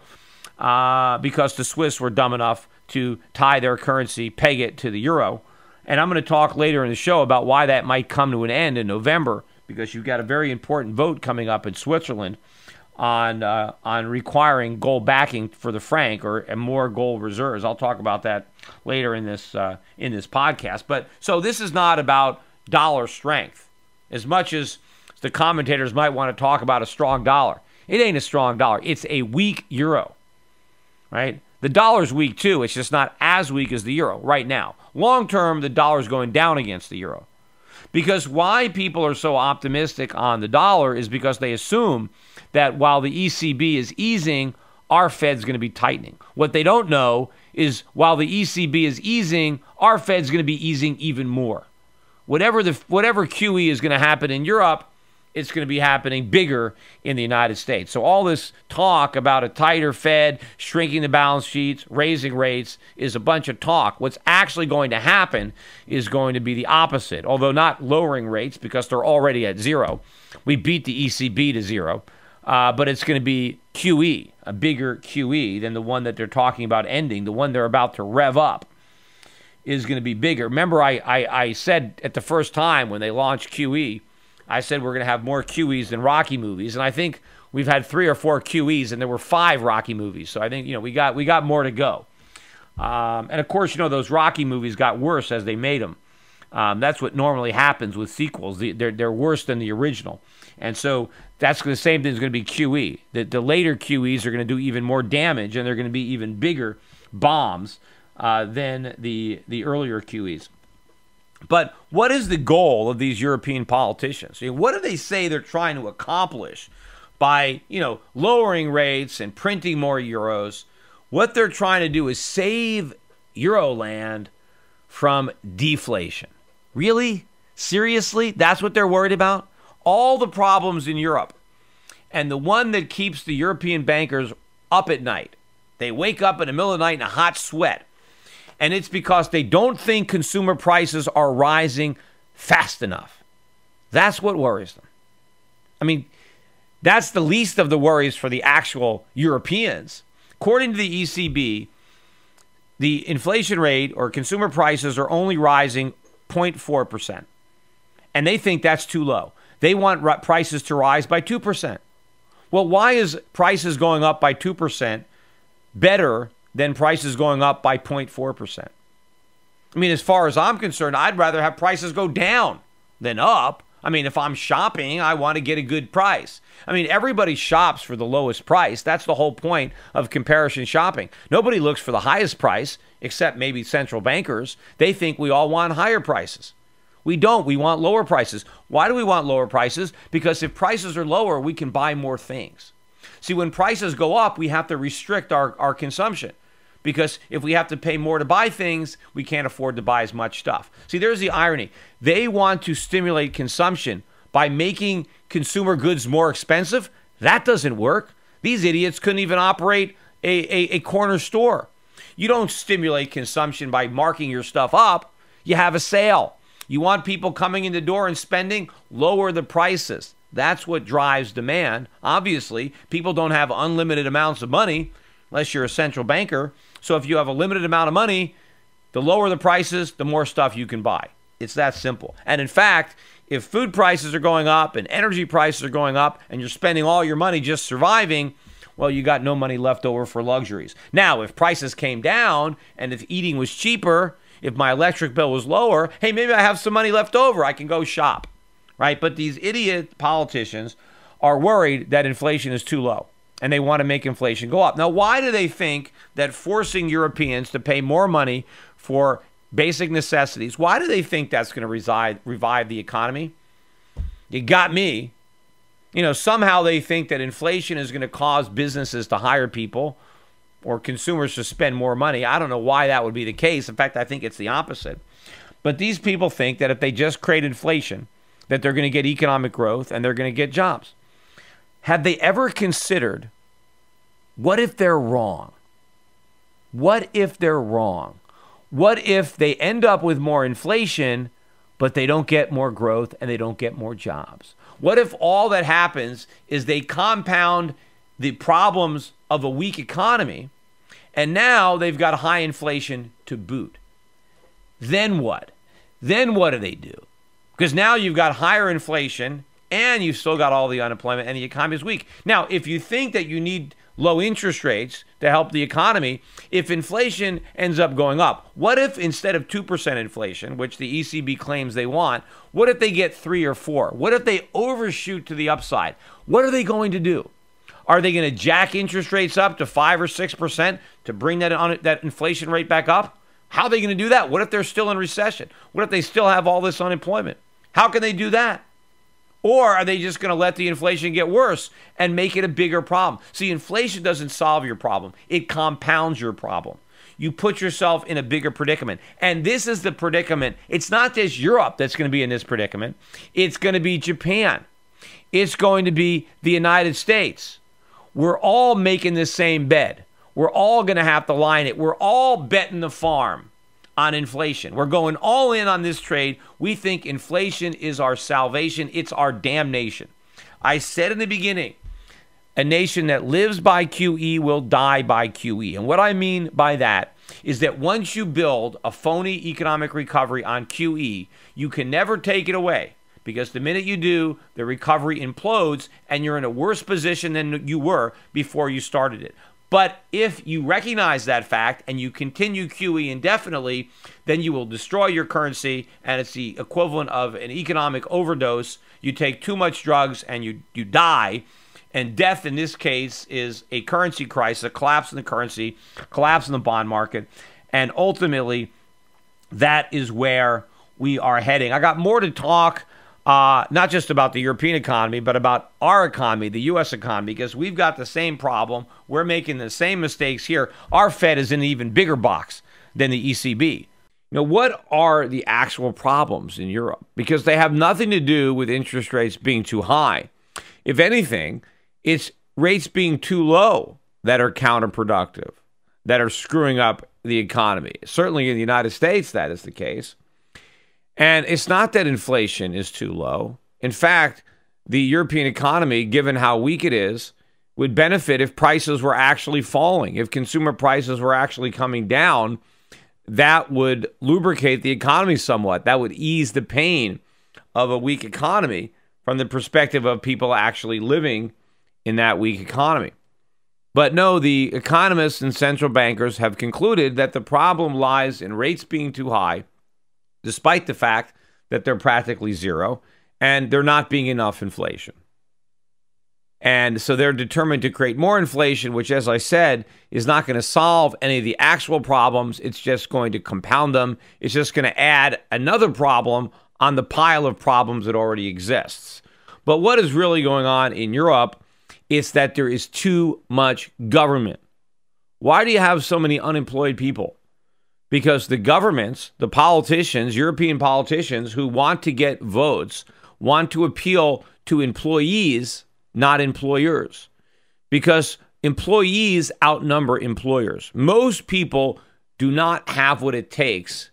because the Swiss were dumb enough to tie their currency, peg it to the euro. And I'm going to talk later in the show about why that might come to an end in November, because you've got a very important vote coming up in Switzerland on requiring gold backing for the franc or more gold reserves. I'll talk about that later in this podcast. But so this is not about dollar strength. As much as the commentators might want to talk about a strong dollar, it ain't a strong dollar. It's a weak euro, right? The dollar's weak too. It's just not as weak as the euro right now. Long term, the dollar's going down against the euro. Because why people are so optimistic on the dollar is because they assume that while the ECB is easing, our Fed's going to be tightening. What they don't know is while the ECB is easing, our Fed's going to be easing even more. Whatever QE is going to happen in Europe, it's going to be happening bigger in the United States. So all this talk about a tighter Fed, shrinking the balance sheets, raising rates is a bunch of talk. What's actually going to happen is going to be the opposite, although not lowering rates because they're already at zero. We beat the ECB to zero, but it's going to be QE, a bigger QE than the one that they're talking about ending. The one they're about to rev up is going to be bigger. Remember, I said at the first time when they launched QE, I said we're going to have more QEs than Rocky movies, and I think we've had 3 or 4 QEs, and there were 5 Rocky movies. So I think we got more to go. And of course, those Rocky movies got worse as they made them. That's what normally happens with sequels; they're worse than the original. And so that's the same thing is going to be QE. The later QEs are going to do even more damage, and they're going to be even bigger bombs than the earlier QEs. But what is the goal of these European politicians? What do they say they're trying to accomplish by, lowering rates and printing more euros? What they're trying to do is save Euroland from deflation. Really? Seriously? That's what they're worried about? All the problems in Europe, and the one that keeps the European bankers up at night. They wake up in the middle of the night in a hot sweat. And it's because they don't think consumer prices are rising fast enough. That's what worries them. I mean, that's the least of the worries for the actual Europeans. According to the ECB, the inflation rate or consumer prices are only rising 0.4%. And they think that's too low. They want prices to rise by 2%. Well, why is prices going up by 2% better than prices going up by 0.4%? I mean, as far as I'm concerned, I'd rather have prices go down than up. I mean, if I'm shopping, I want to get a good price. I mean, everybody shops for the lowest price. That's the whole point of comparison shopping. Nobody looks for the highest price, except maybe central bankers. They think we all want higher prices. We don't. We want lower prices. Why do we want lower prices? Because if prices are lower, we can buy more things. See, when prices go up, we have to restrict our consumption. Because if we have to pay more to buy things, we can't afford to buy as much stuff. See, there's the irony. They want to stimulate consumption by making consumer goods more expensive. That doesn't work. These idiots couldn't even operate a corner store. You don't stimulate consumption by marking your stuff up. You have a sale. You want people coming in the door and spending, lower the prices. That's what drives demand. Obviously, people don't have unlimited amounts of money unless you're a central banker. So if you have a limited amount of money, the lower the prices, the more stuff you can buy. It's that simple. And in fact, if food prices are going up and energy prices are going up and you're spending all your money just surviving, well, you got no money left over for luxuries. Now, if prices came down and if eating was cheaper, if my electric bill was lower, hey, maybe I have some money left over. I can go shop, right? But these idiot politicians are worried that inflation is too low, and they want to make inflation go up. Now, why do they think that forcing Europeans to pay more money for basic necessities, why do they think that's going to revive the economy? You got me. You know, somehow they think that inflation is going to cause businesses to hire people or consumers to spend more money. I don't know why that would be the case. In fact, I think it's the opposite. But these people think that if they just create inflation, that they're going to get economic growth and they're going to get jobs. Have they ever considered, what if they're wrong? What if they're wrong? What if they end up with more inflation, but they don't get more growth and they don't get more jobs? What if all that happens is they compound the problems of a weak economy, and now they've got high inflation to boot? Then what? Then what do they do? Because now you've got higher inflation, and you've still got all the unemployment, and the economy is weak. Now, if you think that you need low interest rates to help the economy, if inflation ends up going up, what if instead of 2% inflation, which the ECB claims they want, what if they get 3 or 4? What if they overshoot to the upside? What are they going to do? Are they going to jack interest rates up to 5 or 6% to bring that inflation rate back up? How are they going to do that? What if they're still in recession? What if they still have all this unemployment? How can they do that? Or are they just going to let the inflation get worse and make it a bigger problem? See, inflation doesn't solve your problem. It compounds your problem. You put yourself in a bigger predicament. And this is the predicament. It's not just Europe that's going to be in this predicament. It's going to be Japan. It's going to be the United States. We're all making the same bed. We're all going to have to line it. We're all betting the farm on inflation. We're going all in on this trade. We think inflation is our salvation. It's our damnation. I said in the beginning, a nation that lives by QE will die by QE. And what I mean by that is that once you build a phony economic recovery on QE, you can never take it away. Because the minute you do, the recovery implodes and you're in a worse position than you were before you started it. But if you recognize that fact and you continue QE indefinitely, then you will destroy your currency, and it's the equivalent of an economic overdose. You take too much drugs and you die, and death in this case is a currency crisis, a collapse in the currency, collapse in the bond market, and ultimately that is where we are heading. I got more to talk not just about the European economy, but about our economy, the U.S. economy, because we've got the same problem. We're making the same mistakes here. Our Fed is in an even bigger box than the ECB. Now, what are the actual problems in Europe? Because they have nothing to do with interest rates being too high. If anything, it's rates being too low that are counterproductive, that are screwing up the economy. Certainly in the United States, that is the case. And it's not that inflation is too low. In fact, the European economy, given how weak it is, would benefit if prices were actually falling. If consumer prices were actually coming down, that would lubricate the economy somewhat. That would ease the pain of a weak economy from the perspective of people actually living in that weak economy. But no, the economists and central bankers have concluded that the problem lies in rates being too high, despite the fact that they're practically zero, and there not being enough inflation. And so they're determined to create more inflation, which, as I said, is not going to solve any of the actual problems. It's just going to compound them. It's just going to add another problem on the pile of problems that already exists. But what is really going on in Europe is that there is too much government. Why do you have so many unemployed people? Because the governments, the politicians, European politicians who want to get votes, want to appeal to employees, not employers, because employees outnumber employers. Most people do not have what it takes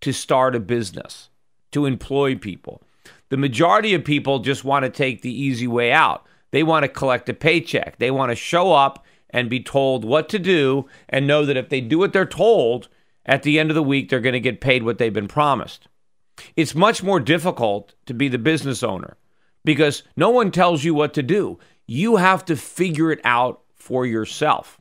to start a business, to employ people. The majority of people just want to take the easy way out. They want to collect a paycheck. They want to show up and be told what to do and know that if they do what they're told, at the end of the week, they're going to get paid what they've been promised. It's much more difficult to be the business owner, because no one tells you what to do. You have to figure it out for yourself.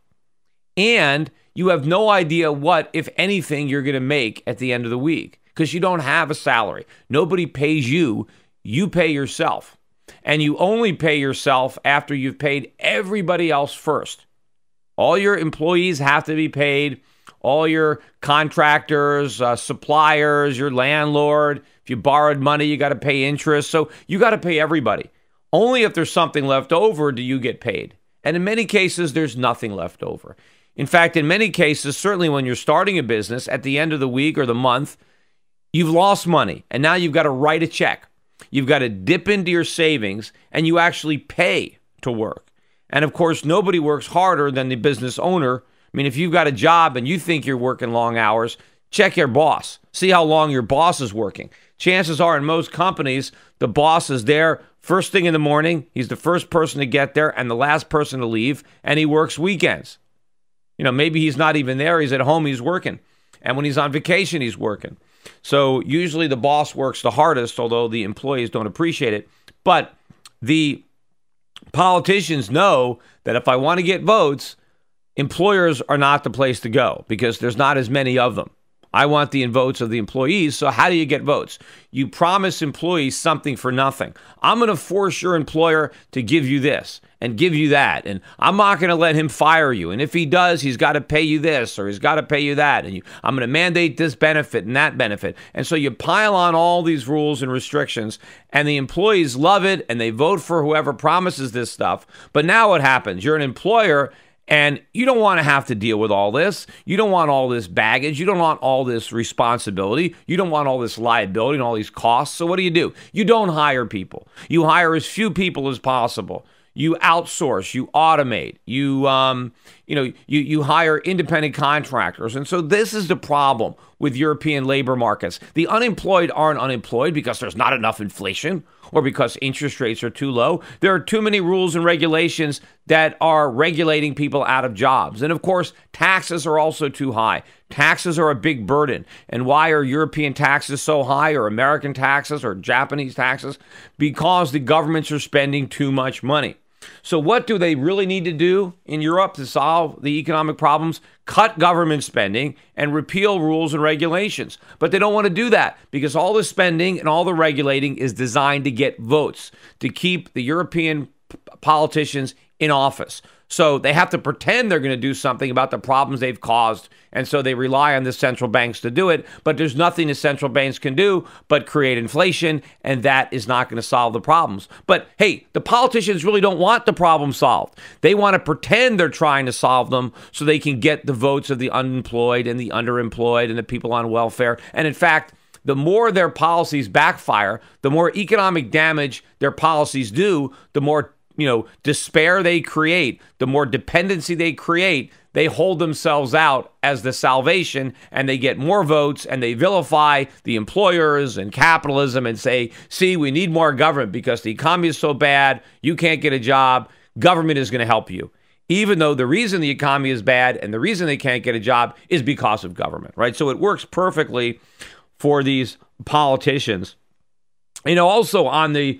And you have no idea what, if anything, you're going to make at the end of the week, because you don't have a salary. Nobody pays you. You pay yourself. And you only pay yourself after you've paid everybody else first. All your employees have to be paid. All your contractors, suppliers, your landlord. If you borrowed money, you got to pay interest. So you got to pay everybody. Only if there's something left over do you get paid. And in many cases, there's nothing left over. In fact, in many cases, certainly when you're starting a business, at the end of the week or the month, you've lost money. And now you've got to write a check. You've got to dip into your savings, and you actually pay to work. And of course, nobody works harder than the business owner. I mean, if you've got a job and you think you're working long hours, check your boss. See how long your boss is working. Chances are in most companies, the boss is there first thing in the morning. He's the first person to get there and the last person to leave, and he works weekends. You know, maybe he's not even there. He's at home, he's working. And when he's on vacation, he's working. So usually the boss works the hardest, although the employees don't appreciate it. But the politicians know that if I want to get votes, employers are not the place to go because there's not as many of them. I want the votes of the employees, so how do you get votes? You promise employees something for nothing. I'm going to force your employer to give you this and give you that, and I'm not going to let him fire you, and if he does, he's got to pay you this or he's got to pay you that, and I'm going to mandate this benefit and that benefit. And so you pile on all these rules and restrictions, and the employees love it, and they vote for whoever promises this stuff. But now what happens? You're an employer, and you don't want to have to deal with all this. You don't want all this baggage. You don't want all this responsibility. You don't want all this liability and all these costs. So what do? You don't hire people. You hire as few people as possible. You outsource. You automate. You hire independent contractors. And so this is the problem with European labor markets. The unemployed aren't unemployed because there's not enough inflation, or because interest rates are too low. There are too many rules and regulations that are regulating people out of jobs. And of course, taxes are also too high. Taxes are a big burden. And why are European taxes so high, or American taxes, or Japanese taxes? Because the governments are spending too much money. So what do they really need to do in Europe to solve the economic problems? Cut government spending and repeal rules and regulations. But they don't want to do that because all the spending and all the regulating is designed to get votes, to keep the European politicians in office. So they have to pretend they're going to do something about the problems they've caused, and so they rely on the central banks to do it, but there's nothing the central banks can do but create inflation, and that is not going to solve the problems. But hey, the politicians really don't want the problem solved. They want to pretend they're trying to solve them so they can get the votes of the unemployed and the underemployed and the people on welfare. And in fact, the more their policies backfire, the more economic damage their policies do, the more despair they create, the more dependency they create. They hold themselves out as the salvation, and they get more votes, and they vilify the employers and capitalism and say, see, we need more government because the economy is so bad, you can't get a job, government is going to help you. Even though the reason the economy is bad and the reason they can't get a job is because of government, right? So it works perfectly for these politicians. You know, also on the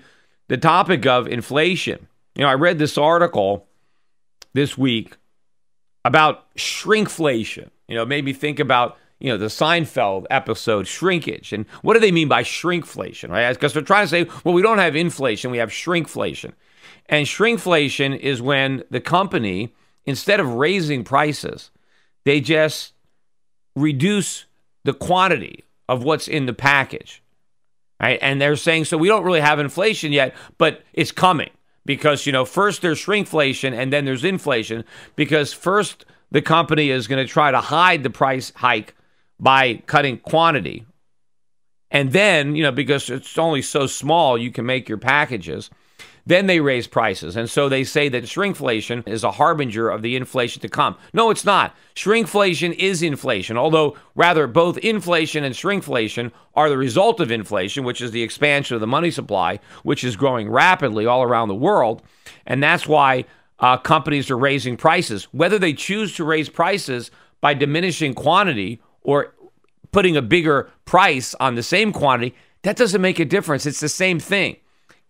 topic of inflation, I read this article this week about shrinkflation. You know, it made me think about, you know, the Seinfeld episode, Shrinkage. And what do they mean by shrinkflation, right? Because they're trying to say, well, we don't have inflation, we have shrinkflation. And shrinkflation is when the company, instead of raising prices, they just reduce the quantity of what's in the package, right? And they're saying, so we don't really have inflation yet, but it's coming. Because, you know, first there's shrinkflation and then there's inflation, because first the company is going to try to hide the price hike by cutting quantity. And then, you know, because it's only so small you can make your packages, then they raise prices. And so they say that shrinkflation is a harbinger of the inflation to come. No, it's not. Shrinkflation is inflation, although rather both inflation and shrinkflation are the result of inflation, which is the expansion of the money supply, which is growing rapidly all around the world. And that's why companies are raising prices, whether they choose to raise prices by diminishing quantity or putting a bigger price on the same quantity. That doesn't make a difference. It's the same thing.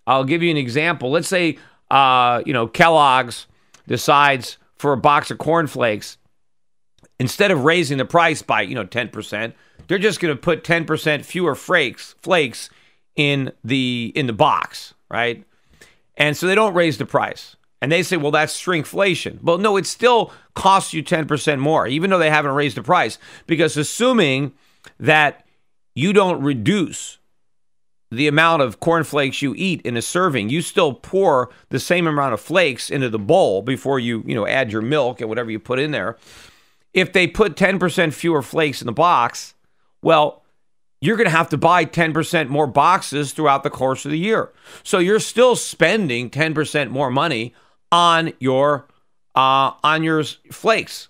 I'll give you an example. Let's say, you know, Kellogg's decides for a box of cornflakes, instead of raising the price by, you know, 10%, they're just going to put 10% fewer flakes in the box, right? And so they don't raise the price. And they say, well, that's shrinkflation. Well, no, it still costs you 10% more, even though they haven't raised the price, because assuming that you don't reduce the amount of cornflakes you eat in a serving, you still pour the same amount of flakes into the bowl before you know, add your milk and whatever you put in there. If they put 10% fewer flakes in the box, well, you're going to have to buy 10% more boxes throughout the course of the year. So you're still spending 10% more money on your flakes,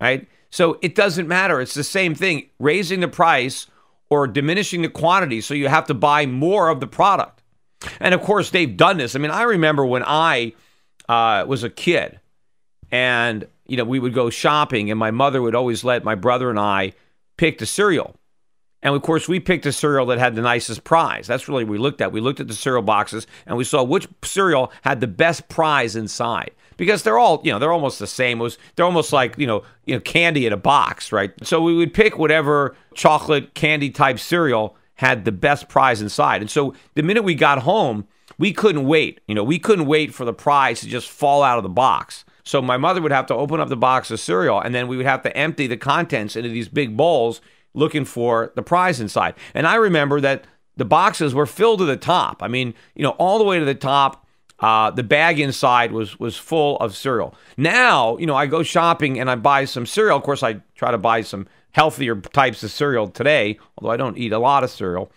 right? So it doesn't matter. It's the same thing. Raising the price or diminishing the quantity, so you have to buy more of the product. And of course, they've done this. I mean, I remember when I was a kid and, you know, we would go shopping and my mother would always let my brother and I pick the cereal. And of course, we picked a cereal that had the nicest prize. That's really what we looked at. We looked at the cereal boxes and we saw which cereal had the best prize inside. Because they're all, you know, they're almost the same. They're almost like, you know, candy in a box, right? So we would pick whatever chocolate candy type cereal had the best prize inside. And so the minute we got home, we couldn't wait. You know, we couldn't wait for the prize to just fall out of the box. So my mother would have to open up the box of cereal and then we would have to empty the contents into these big bowls looking for the prize inside. And I remember that the boxes were filled to the top. I mean, you know, all the way to the top. The bag inside was full of cereal. Now, you know, I go shopping and I buy some cereal. Of course, I try to buy some healthier types of cereal today, although I don't eat a lot of cereal.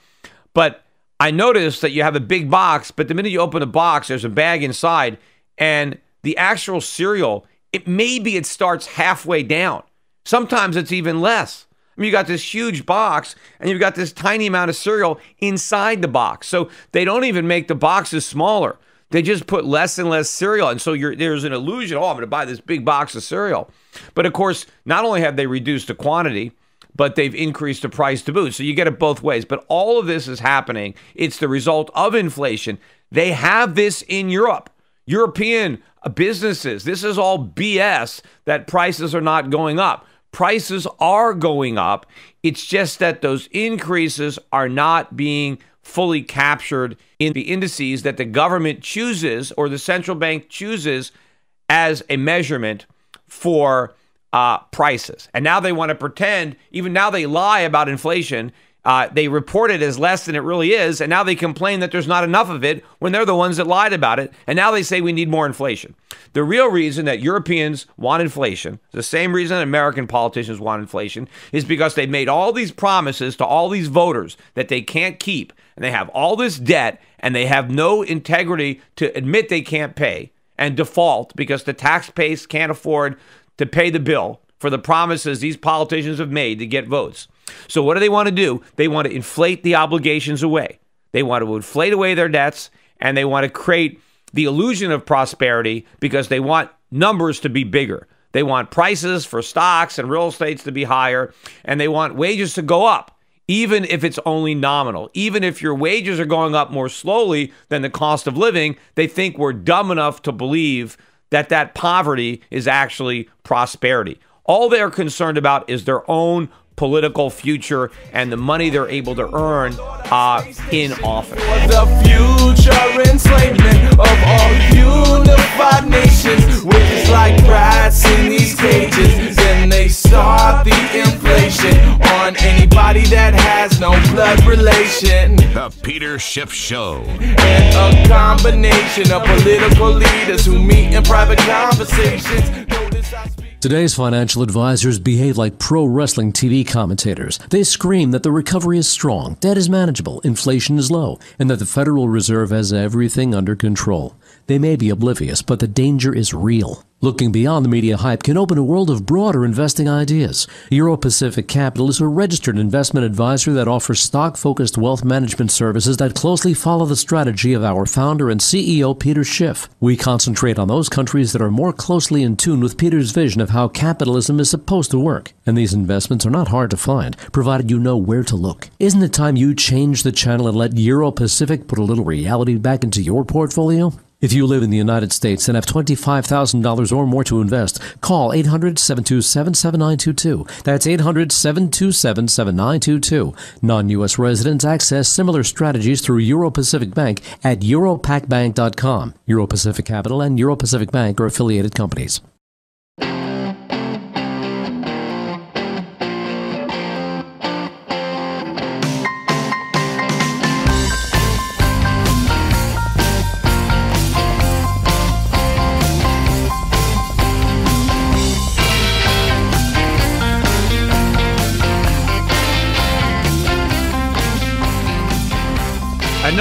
But I notice that you have a big box, but the minute you open the box, there's a bag inside, and the actual cereal, maybe it starts halfway down. Sometimes it's even less. You got this huge box and you've got this tiny amount of cereal inside the box. So they don't even make the boxes smaller. They just put less and less cereal. And so there's an illusion, oh, I'm going to buy this big box of cereal. But of course, not only have they reduced the quantity, but they've increased the price to boot. So you get it both ways. But all of this is happening. It's the result of inflation. They have this in Europe. European businesses, this is all BS that prices are not going up. Prices are going up. It's just that those increases are not being fully captured in the indices that the government chooses or the central bank chooses as a measurement for prices. And now they want to pretend, even now they lie about inflation. They report it as less than it really is, and now they complain that there's not enough of it when they're the ones that lied about it, and now they say we need more inflation. The real reason that Europeans want inflation, the same reason that American politicians want inflation, is because they made all these promises to all these voters that they can't keep, and they have all this debt, and they have no integrity to admit they can't pay and default because the tax base can't afford to pay the bill for the promises these politicians have made to get votes. So what do they want to do? They want to inflate the obligations away. They want to inflate away their debts, and they want to create the illusion of prosperity because they want numbers to be bigger. They want prices for stocks and real estates to be higher, and they want wages to go up, even if it's only nominal. Even if your wages are going up more slowly than the cost of living, they think we're dumb enough to believe that that poverty is actually prosperity. All they're concerned about is their own political future and the money they're able to earn in office. The future enslavement of all unified nations, which is like rats in these cages. Then they start the inflation on anybody that has no blood relation. The Peter Schiff Show. And a combination of political leaders who meet in private conversations. Today's financial advisors behave like pro-wrestling TV commentators. They scream that the recovery is strong, debt is manageable, inflation is low, and that the Federal Reserve has everything under control. They may be oblivious, but the danger is real. Looking beyond the media hype can open a world of broader investing ideas. Euro Pacific Capital is a registered investment advisor that offers stock-focused wealth management services that closely follow the strategy of our founder and CEO, Peter Schiff. We concentrate on those countries that are more closely in tune with Peter's vision of how capitalism is supposed to work. And these investments are not hard to find, provided you know where to look. Isn't it time you change the channel and let Euro Pacific put a little reality back into your portfolio? If you live in the United States and have $25,000 or more to invest, call 800-727-7922. That's 800-727-7922. Non-U.S. residents access similar strategies through Euro Pacific Bank at europacbank.com. Euro Pacific Capital and Euro Pacific Bank are affiliated companies.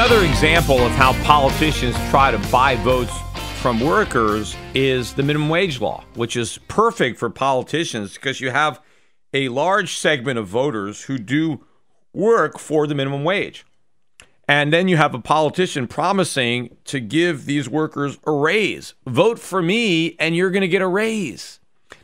Another example of how politicians try to buy votes from workers is the minimum wage law, which is perfect for politicians because you have a large segment of voters who do work for the minimum wage. And then you have a politician promising to give these workers a raise. Vote for me and you're going to get a raise.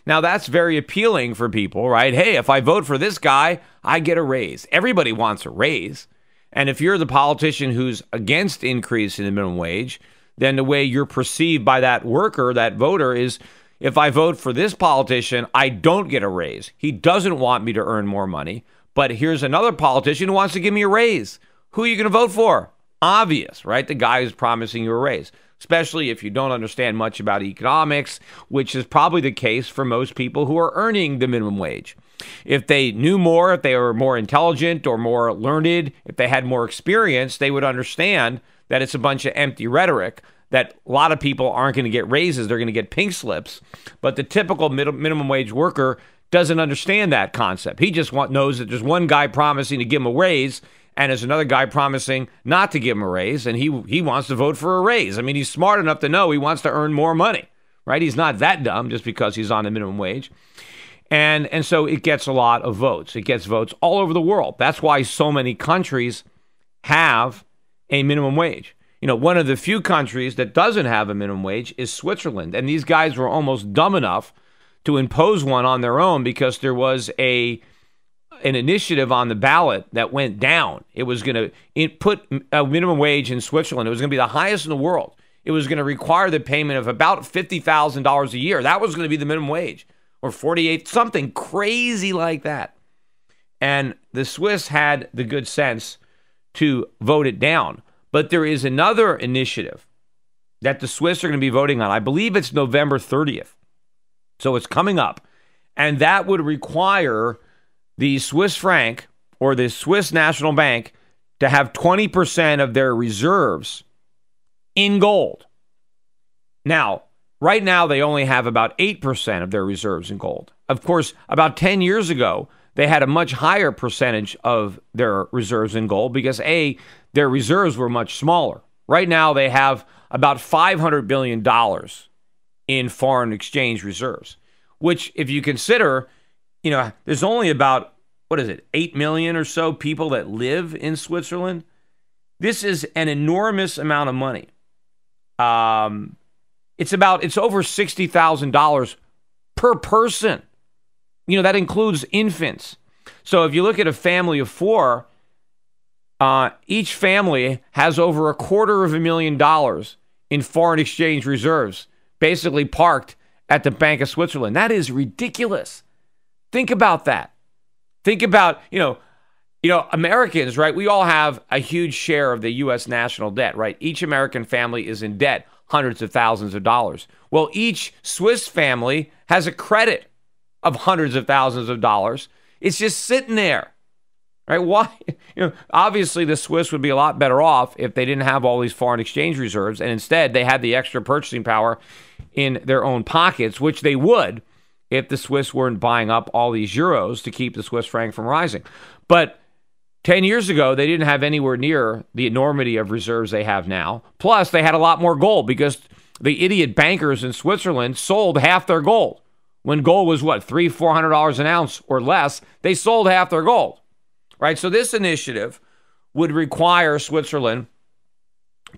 Now, that's very appealing for people, right? Hey, if I vote for this guy, I get a raise. Everybody wants a raise. And if you're the politician who's against increase in the minimum wage, then the way you're perceived by that worker, that voter, is if I vote for this politician, I don't get a raise. He doesn't want me to earn more money. But here's another politician who wants to give me a raise. Who are you going to vote for? Obvious, right? The guy who's promising you a raise, especially if you don't understand much about economics, which is probably the case for most people who are earning the minimum wage. If they knew more, if they were more intelligent or more learned, if they had more experience, they would understand that it's a bunch of empty rhetoric, that a lot of people aren't going to get raises, they're going to get pink slips. But the typical minimum wage worker doesn't understand that concept. He just knows that there's one guy promising to give him a raise, and there's another guy promising not to give him a raise, and he wants to vote for a raise. I mean, he's smart enough to know he wants to earn more money, right? He's not that dumb just because he's on the minimum wage. And so it gets a lot of votes. It gets votes all over the world. That's why so many countries have a minimum wage. You know, one of the few countries that doesn't have a minimum wage is Switzerland. And these guys were almost dumb enough to impose one on their own because there was an initiative on the ballot that went down. It was going to put a minimum wage in Switzerland. It was going to be the highest in the world. It was going to require the payment of about $50,000 a year. That was going to be the minimum wage. Or 48, something crazy like that. And the Swiss had the good sense to vote it down. But there is another initiative that the Swiss are going to be voting on. I believe it's November 30th. So it's coming up. And that would require the Swiss franc or the Swiss National Bank to have 20% of their reserves in gold. Now, right now, they only have about 8% of their reserves in gold. Of course, about 10 years ago, they had a much higher percentage of their reserves in gold because, A, their reserves were much smaller. Right now, they have about $500 billion in foreign exchange reserves, which, if you consider, you know, there's only about, 8 million or so people that live in Switzerland. This is an enormous amount of money. It's over $60,000 per person. You know, that includes infants. So if you look at a family of four, each family has over $250,000 in foreign exchange reserves basically parked at the Bank of Switzerland. That is ridiculous. Think about that. Think about, you know, Americans, right? We all have a huge share of the U.S. national debt, right? Each American family is in debt hundreds of thousands of dollars. Well, each Swiss family has a credit of hundreds of thousands of dollars. It's just sitting there, right? Why? Obviously, the Swiss would be a lot better off if they didn't have all these foreign exchange reserves, and instead they had the extra purchasing power in their own pockets, which they would if the Swiss weren't buying up all these euros to keep the Swiss franc from rising. But 10 years ago, they didn't have anywhere near the enormity of reserves they have now. Plus, they had a lot more gold because the idiot bankers in Switzerland sold half their gold. When gold was, what, $300, $400 an ounce or less, they sold half their gold, right? So this initiative would require Switzerland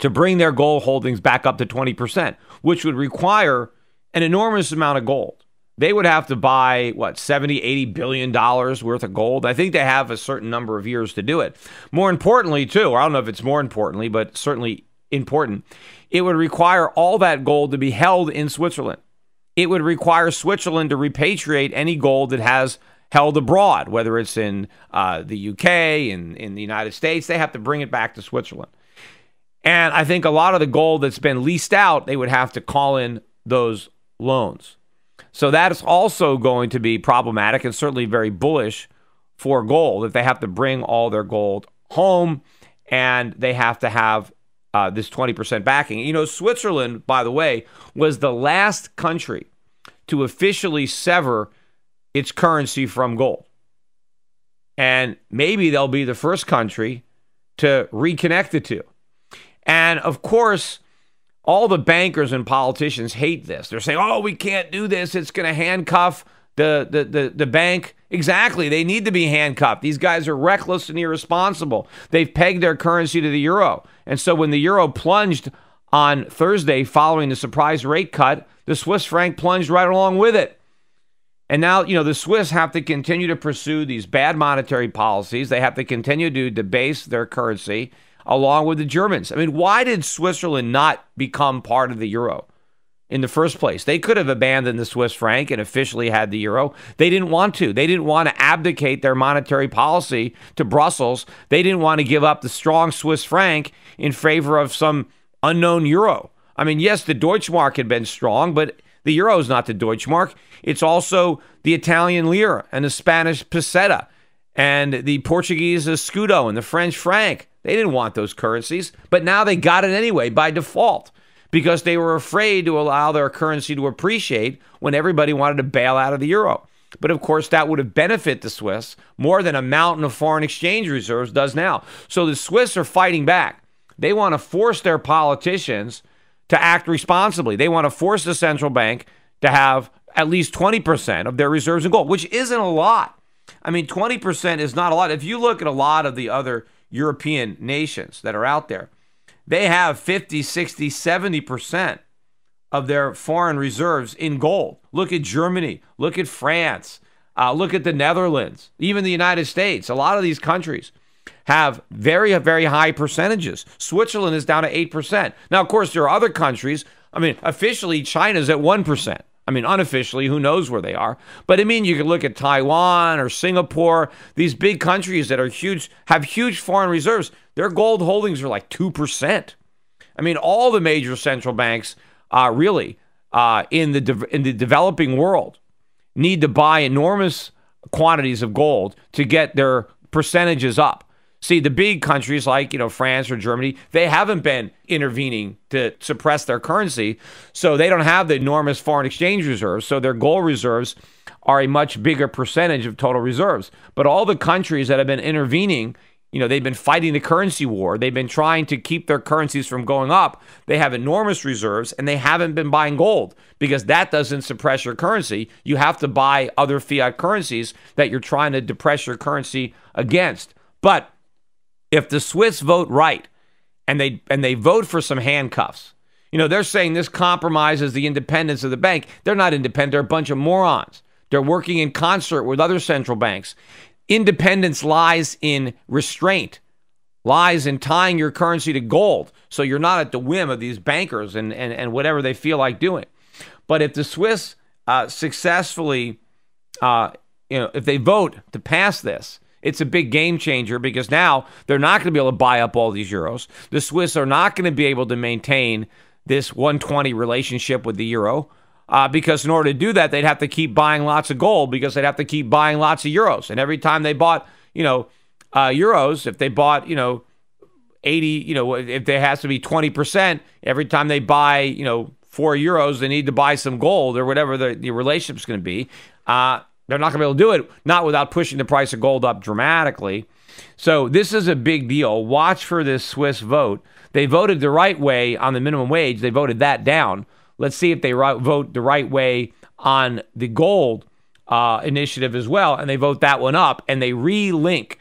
to bring their gold holdings back up to 20%, which would require an enormous amount of gold. They would have to buy, what, $70, $80 billion worth of gold? I think they have a certain number of years to do it. More importantly, too, or I don't know if it's more importantly, but certainly important, it would require all that gold to be held in Switzerland. It would require Switzerland to repatriate any gold that has held abroad, whether it's in the UK, in the United States. They have to bring it back to Switzerland. And I think a lot of the gold that's been leased out, they would have to call in those loans. So that's also going to be problematic and certainly very bullish for gold if they have to bring all their gold home and they have to have this 20% backing. You know, Switzerland, by the way, was the last country to officially sever its currency from gold. And maybe they'll be the first country to reconnect the two. And of course, all the bankers and politicians hate this. They're saying, oh, we can't do this. It's going to handcuff the bank. Exactly. They need to be handcuffed. These guys are reckless and irresponsible. They've pegged their currency to the euro. And so when the euro plunged on Thursday following the surprise rate cut, the Swiss franc plunged right along with it. And now, you know, the Swiss have to continue to pursue these bad monetary policies. They have to continue to debase their currency along with the Germans. I mean, why did Switzerland not become part of the euro in the first place? They could have abandoned the Swiss franc and officially had the euro. They didn't want to. They didn't want to abdicate their monetary policy to Brussels. They didn't want to give up the strong Swiss franc in favor of some unknown euro. I mean, yes, the Deutschmark had been strong, but the euro is not the Deutschmark. It's also the Italian lira and the Spanish peseta and the Portuguese escudo and the French franc. They didn't want those currencies, but now they got it anyway by default because they were afraid to allow their currency to appreciate when everybody wanted to bail out of the euro. But of course, that would have benefited the Swiss more than a mountain of foreign exchange reserves does now. So the Swiss are fighting back. They want to force their politicians to act responsibly. They want to force the central bank to have at least 20% of their reserves in gold, which isn't a lot. I mean, 20% is not a lot. If you look at a lot of the other European nations that are out there, they have 50, 60, 70% of their foreign reserves in gold. Look at Germany, look at France, look at the Netherlands, even the United States. A lot of these countries have very, very high percentages. Switzerland is down to 8%. Now, of course, there are other countries. I mean, officially, China's at 1%. I mean, unofficially, who knows where they are. But I mean, you can look at Taiwan or Singapore, these big countries that are huge, have huge foreign reserves. Their gold holdings are like 2%. I mean, all the major central banks really in the developing world need to buy enormous quantities of gold to get their percentages up. See, the big countries like, you know, France or Germany, they haven't been intervening to suppress their currency, so they don't have the enormous foreign exchange reserves, so their gold reserves are a much bigger percentage of total reserves. But all the countries that have been intervening, you know, they've been fighting the currency war, they've been trying to keep their currencies from going up, they have enormous reserves, and they haven't been buying gold because that doesn't suppress your currency. You have to buy other fiat currencies that you're trying to depress your currency against. But if the Swiss vote right and they vote for some handcuffs, you know, they're saying this compromises the independence of the bank. They're not independent. They're a bunch of morons. They're working in concert with other central banks. Independence lies in restraint, lies in tying your currency to gold. So you're not at the whim of these bankers and whatever they feel like doing. But if the Swiss successfully, if they vote to pass this, it's a big game changer, because now they're not going to be able to buy up all these euros. The Swiss are not going to be able to maintain this 120 relationship with the euro, because in order to do that, they'd have to keep buying lots of gold, because they'd have to keep buying lots of euros. And every time they bought, euros, if they bought, 80, if there has to be 20%, every time they buy, 4 euros, they need to buy some gold or whatever the relationship's going to be. They're not going to be able to do it, not without pushing the price of gold up dramatically. So this is a big deal. Watch for this Swiss vote. They voted the right way on the minimum wage. They voted that down. Let's see if they vote the right way on the gold initiative as well, and they vote that one up, and they reconnect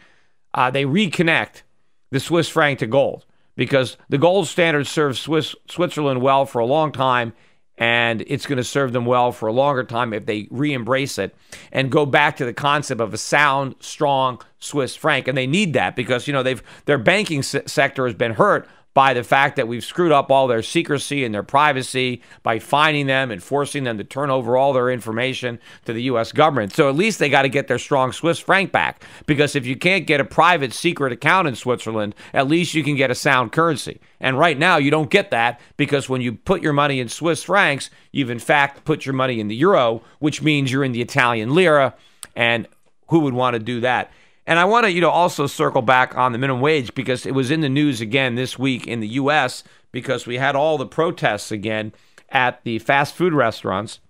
the Swiss franc to gold, because the gold standard served Switzerland well for a long time, and it's going to serve them well for a longer time if they re-embrace it and go back to the concept of a sound, strong Swiss franc. And they need that, because their banking sector has been hurt by the fact that we've screwed up all their secrecy and their privacy by fining them and forcing them to turn over all their information to the U.S. government. So at least they got to get their strong Swiss franc back, because if you can't get a private secret account in Switzerland, at least you can get a sound currency. And right now you don't get that, because when you put your money in Swiss francs, you've in fact put your money in the euro, which means you're in the Italian lira, and who would want to do that? And I want to, also circle back on the minimum wage, because it was in the news again this week in the U.S. because we had all the protests again at the fast food restaurants,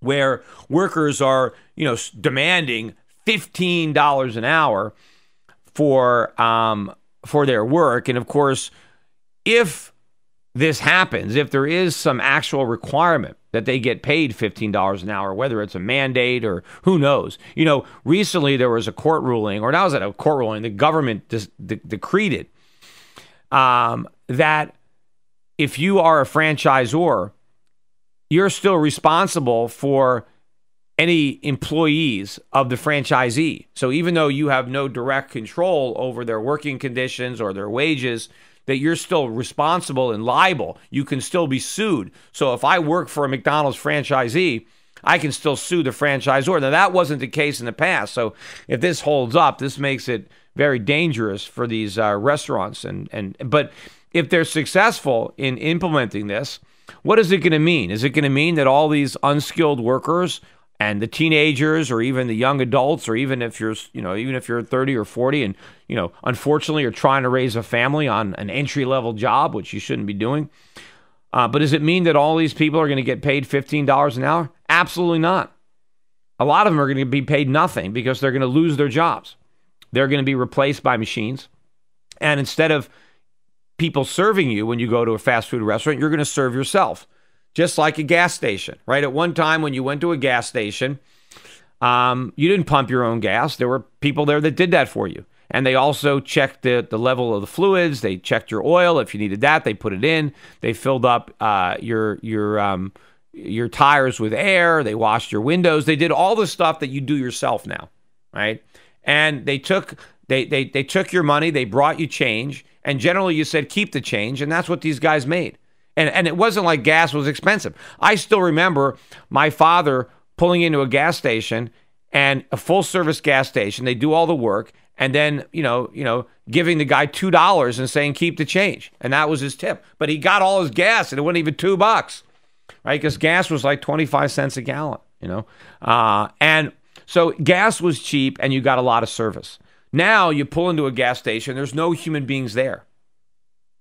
where workers are, demanding $15 an hour for their work. And of course, if this happens, if there is some actual requirement that they get paid $15 an hour, whether it's a mandate or who knows. Recently there was a court ruling, or now is it a court ruling, the government decreed it, that if you are a franchisor, you're still responsible for any employees of the franchisee. So even though you have no direct control over their working conditions or their wages, that you're still responsible and liable. You can still be sued. So if I work for a McDonald's franchisee, I can still sue the franchisor. Now, that wasn't the case in the past. So if this holds up, this makes it very dangerous for these restaurants. But if they're successful in implementing this, what is it going to mean? Is it going to mean that all these unskilled workers and the teenagers, or even the young adults, or even if you're, even if you're 30 or 40 and, unfortunately you're trying to raise a family on an entry-level job, which you shouldn't be doing. But does it mean that all these people are going to get paid $15 an hour? Absolutely not. A lot of them are going to be paid nothing, because they're going to lose their jobs. They're going to be replaced by machines. And instead of people serving you when you go to a fast food restaurant, you're going to serve yourself. Just like a gas station, right? At one time when you went to a gas station, you didn't pump your own gas. There were people there that did that for you. And they also checked the level of the fluids. They checked your oil. If you needed that, they put it in. They filled up your tires with air. They washed your windows. They did all the stuff that you do yourself now, right? And they took your money. They brought you change. And generally you said, keep the change. And that's what these guys made. And it wasn't like gas was expensive. I still remember my father pulling into a gas station, and a full-service gas station. They do all the work, and then giving the guy $2 and saying keep the change, and that was his tip. But he got all his gas, and it wasn't even $2, right? Because gas was like 25 cents a gallon, and so gas was cheap, and you got a lot of service. Now you pull into a gas station, there's no human beings there.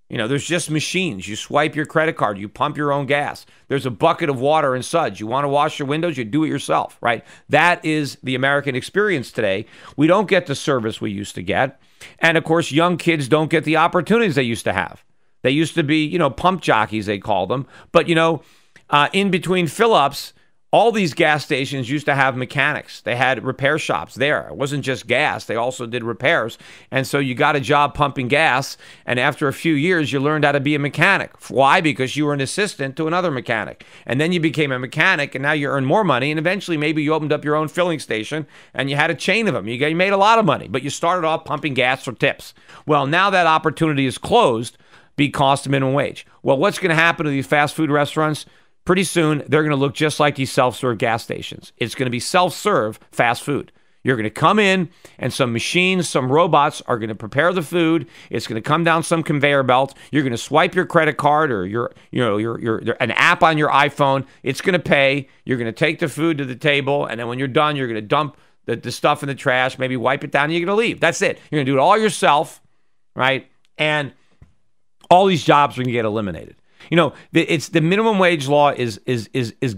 There's just machines. You swipe your credit card. You pump your own gas. There's a bucket of water and suds. You want to wash your windows? You do it yourself, right? That is the American experience today. We don't get the service we used to get. And, of course, young kids don't get the opportunities they used to have. They used to be, pump jockeys, they call them. But, in between fill-ups, all these gas stations used to have mechanics. They had repair shops there. It wasn't just gas. They also did repairs. And so you got a job pumping gas, and after a few years, you learned how to be a mechanic. Why? Because you were an assistant to another mechanic. And then you became a mechanic, and now you earn more money, and eventually maybe you opened up your own filling station, and you had a chain of them. You made a lot of money, but you started off pumping gas for tips. Well, now that opportunity is closed because of minimum wage. Well, what's going to happen to these fast food restaurants? Pretty soon, they're going to look just like these self-serve gas stations. It's going to be self-serve fast food. You're going to come in, and some machines, some robots are going to prepare the food. It's going to come down some conveyor belt. You're going to swipe your credit card or your an app on your iPhone. It's going to pay. You're going to take the food to the table, and then when you're done, you're going to dump the stuff in the trash, maybe wipe it down, and you're going to leave. That's it. You're going to do it all yourself, right? And all these jobs are going to get eliminated. You know, it's the minimum wage law is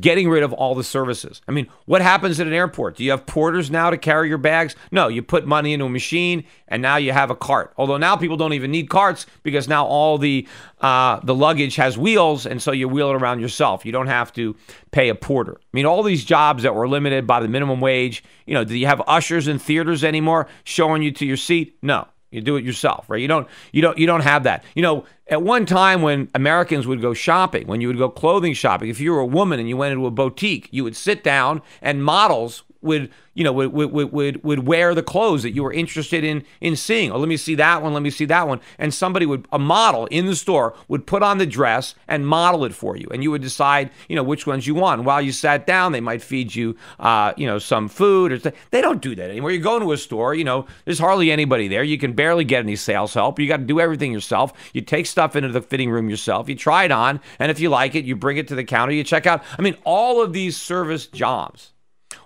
getting rid of all the services. I mean, what happens at an airport? Do you have porters now to carry your bags? No, you put money into a machine, and now you have a cart. Although now people don't even need carts because now all the luggage has wheels, and so you wheel it around yourself. You don't have to pay a porter. I mean, all these jobs that were limited by the minimum wage. You know, do you have ushers in theaters anymore showing you to your seat? No. You do it yourself, right? You don't have that. You know, at one time when Americans would go shopping, when you would go clothing shopping, if you were a woman and you went into a boutique, you would sit down and models would, you know, would wear the clothes that you were interested in seeing. Oh, let me see that one. Let me see that one. And somebody would, a model in the store would put on the dress and model it for you. And you would decide, you know, which ones you want. And while you sat down, they might feed you, you know, some food. Or they don't do that anymore. You go into a store, you know, there's hardly anybody there. You can barely get any sales help. You got to do everything yourself. You take stuff into the fitting room yourself. You try it on. And if you like it, you bring it to the counter. You check out. I mean, all of these service jobs.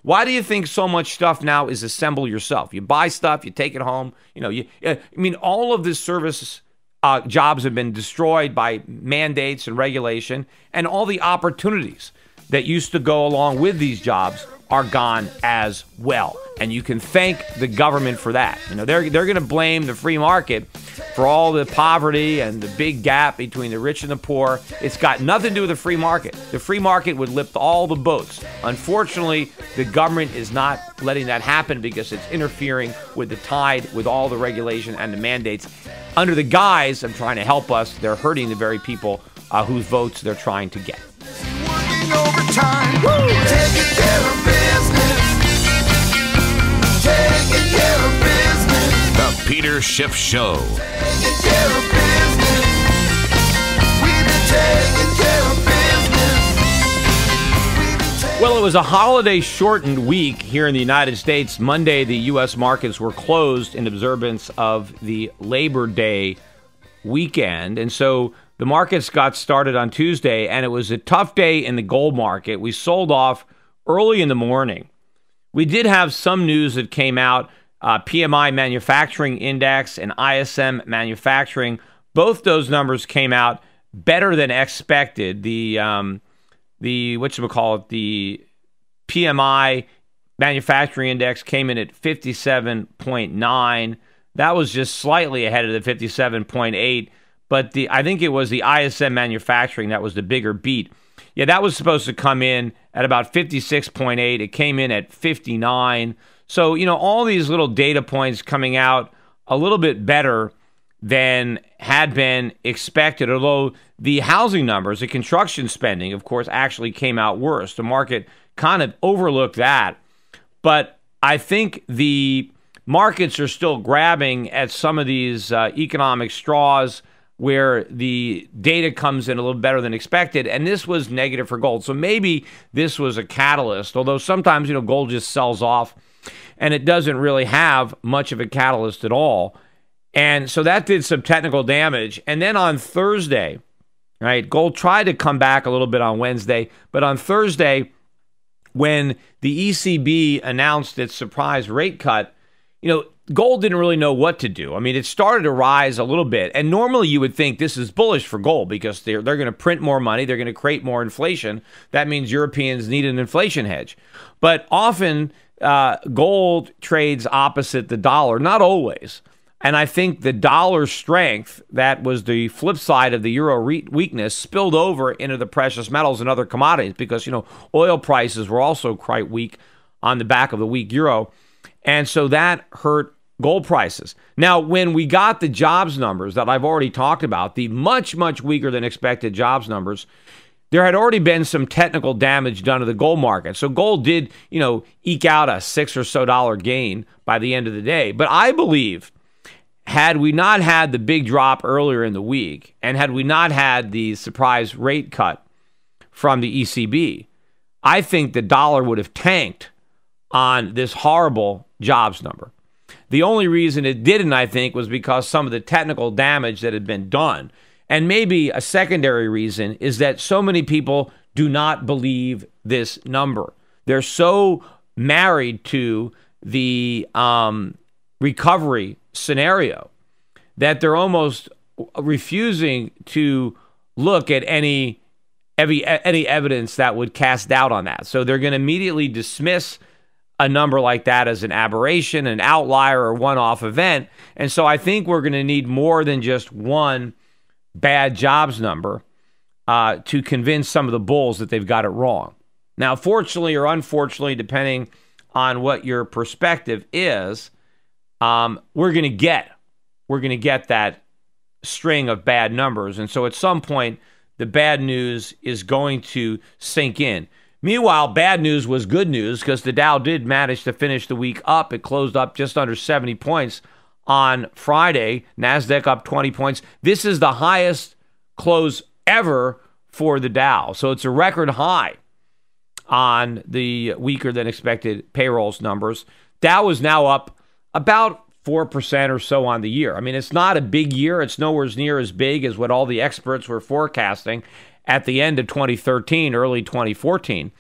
Why do you think so much stuff now is assemble yourself? You buy stuff, you take it home. You know, I mean, all of the service jobs have been destroyed by mandates and regulation, and all the opportunities that used to go along with these jobs are gone as well. And you can thank the government for that. You know, they're going to blame the free market for all the poverty and the big gap between the rich and the poor. It's got nothing to do with the free market. The free market would lift all the boats. Unfortunately, the government is not letting that happen because it's interfering with the tide, with all the regulation and the mandates. Under the guise of trying to help us, they're hurting the very people whose votes they're trying to get. Overtime. Woo! Taking care of business. Taking care of business. The Peter Schiff Show. Taking care of business. We've been taking care of business. Well, it was a holiday shortened week here in the United States. Monday, the U.S. markets were closed in observance of the Labor Day weekend. And so the markets got started on Tuesday, and it was a tough day in the gold market. We sold off early in the morning. We did have some news that came out, PMI Manufacturing Index and ISM Manufacturing. Both those numbers came out better than expected. The whatchamacallit, the PMI Manufacturing Index came in at 57.9. That was just slightly ahead of the 57.8. But I think it was the ISM manufacturing that was the bigger beat. Yeah, that was supposed to come in at about 56.8. It came in at 59. So, you know, all these little data points coming out a little bit better than had been expected, although the housing numbers, the construction spending, of course, actually came out worse. The market kind of overlooked that. But I think the markets are still grabbing at some of these economic straws where the data comes in a little better than expected, and this was negative for gold. So maybe this was a catalyst, although sometimes, you know, gold just sells off, and it doesn't really have much of a catalyst at all. And so that did some technical damage. And then on Thursday, right, gold tried to come back a little bit on Wednesday, but on Thursday, when the ECB announced its surprise rate cut, you know, gold didn't really know what to do. I mean, it started to rise a little bit. And normally you would think this is bullish for gold because they're going to print more money. They're going to create more inflation. That means Europeans need an inflation hedge. But often gold trades opposite the dollar, not always. And I think the dollar strength, that was the flip side of the euro weakness, spilled over into the precious metals and other commodities because, you know, oil prices were also quite weak on the back of the weak euro. And so that hurt gold prices. Now, when we got the jobs numbers that I've already talked about, the much, much weaker than expected jobs numbers, there had already been some technical damage done to the gold market. So gold did, you know, eke out a $6 or so gain by the end of the day. But I believe had we not had the big drop earlier in the week and had we not had the surprise rate cut from the ECB, I think the dollar would have tanked on this horrible jobs number. The only reason it didn't, I think, was because some of the technical damage that had been done. And maybe a secondary reason is that so many people do not believe this number. They're so married to the recovery scenario that they're almost refusing to look at any evidence that would cast doubt on that. So they're going to immediately dismiss a number like that as an aberration, an outlier, or one-off event. And so I think we're going to need more than just one bad jobs number to convince some of the bulls that they've got it wrong. Now, fortunately or unfortunately, depending on what your perspective is, we're going to get that string of bad numbers. And so at some point, the bad news is going to sink in. Meanwhile, bad news was good news because the Dow did manage to finish the week up. It closed up just under 70 points on Friday. NASDAQ up 20 points. This is the highest close ever for the Dow. So it's a record high on the weaker than expected payrolls numbers. Dow is now up about 4% or so on the year. I mean, it's not a big year. It's nowhere near as big as what all the experts were forecasting at the end of 2013, early 2014,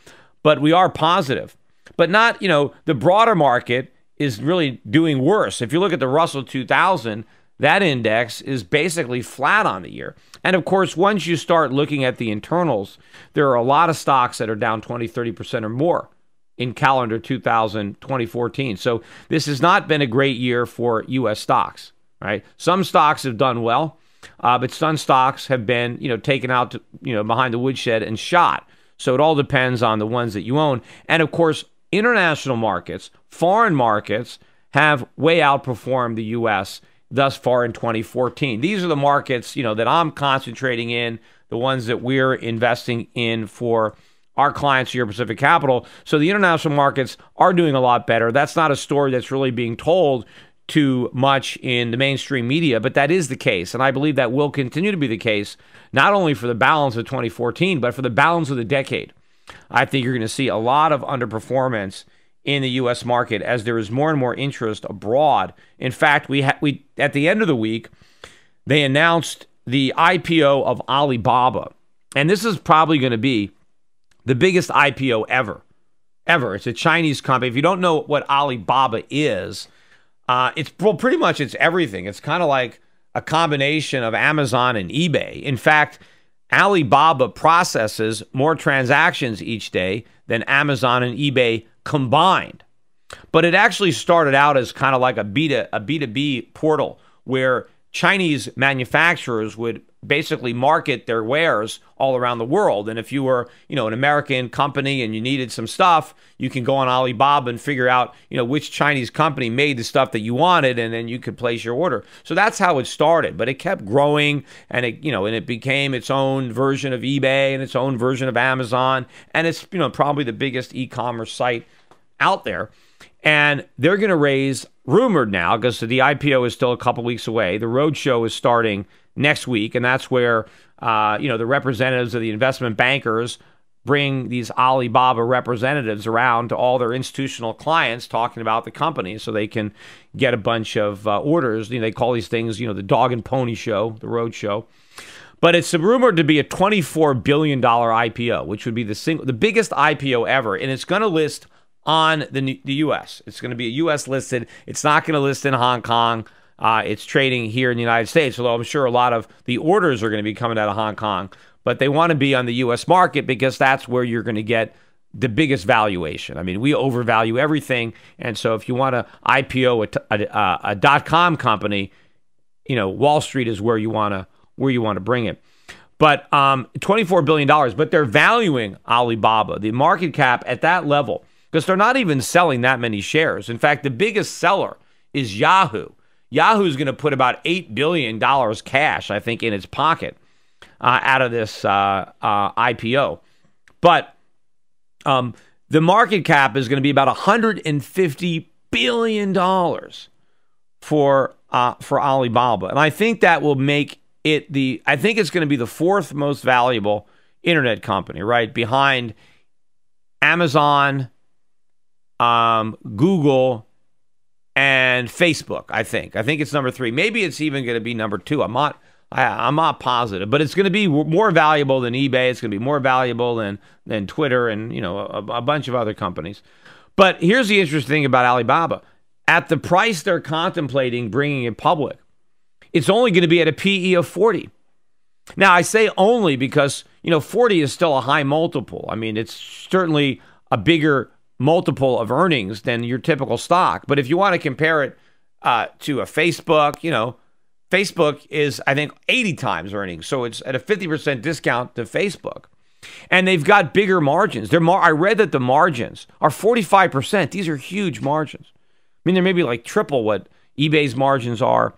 but we are positive. But not, you know, the broader market is really doing worse. If you look at the Russell 2000, that index is basically flat on the year. And of course, once you start looking at the internals, there are a lot of stocks that are down 20, 30% or more in calendar 2014. So this has not been a great year for U.S. stocks, right? Some stocks have done well. But some stocks have been, you know, taken out to, you know, behind the woodshed and shot. So it all depends on the ones that you own. And of course, international markets, foreign markets have way outperformed the U.S. thus far in 2014. These are the markets, you know, that I'm concentrating in, the ones that we're investing in for our clients, Euro Pacific Capital. So the international markets are doing a lot better. That's not a story that's really being told too much in the mainstream media, but that is the case. And I believe that will continue to be the case, not only for the balance of 2014, but for the balance of the decade. I think you're going to see a lot of underperformance in the U.S. market as there is more and more interest abroad. In fact, we at the end of the week, they announced the IPO of Alibaba. And this is probably going to be the biggest IPO ever. It's a Chinese company. If you don't know what Alibaba is, it's everything. It's kind of like a combination of Amazon and eBay. In fact, Alibaba processes more transactions each day than Amazon and eBay combined. But it actually started out as kind of like a B2B portal where Chinese manufacturers would basically market their wares all around the world. And if you were, you know, an American company and you needed some stuff, you can go on Alibaba and figure out, you know, which Chinese company made the stuff that you wanted, and then you could place your order. So that's how it started, but it kept growing, and it, you know, and it became its own version of eBay and its own version of Amazon. And it's, you know, probably the biggest e-commerce site out there. And they're going to raise, rumored now, because the IPO is still a couple weeks away. The roadshow is starting next week, and that's where you know, the representatives of the investment bankers bring these Alibaba representatives around to all their institutional clients talking about the company so they can get a bunch of orders. You know, they call these things, you know, the dog and pony show, the road show. But it's rumored to be a $24 billion IPO, which would be the biggest IPO ever, and it's going to list on the U.S. It's going to be a U.S. listed. It's not going to list in Hong Kong. It's trading here in the United States, although I'm sure a lot of the orders are going to be coming out of Hong Kong. But they want to be on the U.S. market because that's where you're going to get the biggest valuation. I mean, we overvalue everything. And so if you want to IPO a dot-com company, you know, Wall Street is where you want to bring it. But $24 billion, but they're valuing Alibaba, the market cap at that level, because they're not even selling that many shares. In fact, the biggest seller is Yahoo. Yahoo's going to put about $8 billion cash, I think, in its pocket out of this IPO. But the market cap is going to be about $150 billion for Alibaba. And I think that will make it I think it's going to be the fourth most valuable internet company, right? Behind Amazon, Google, and Facebook, I think. I think it's number three. Maybe it's even going to be number two. I'm not positive, but it's going to be more valuable than eBay. It's going to be more valuable than Twitter and, you know, a bunch of other companies. But here's the interesting thing about Alibaba. At the price they're contemplating bringing it public, it's only going to be at a PE of 40. Now, I say only because, you know, 40 is still a high multiple. I mean, it's certainly a bigger multiple of earnings than your typical stock. But if you want to compare it to a Facebook, you know, Facebook is, I think, 80 times earnings. So it's at a 50% discount to Facebook. And they've got bigger margins. I read that the margins are 45%. These are huge margins. I mean, they're maybe like triple what eBay's margins are.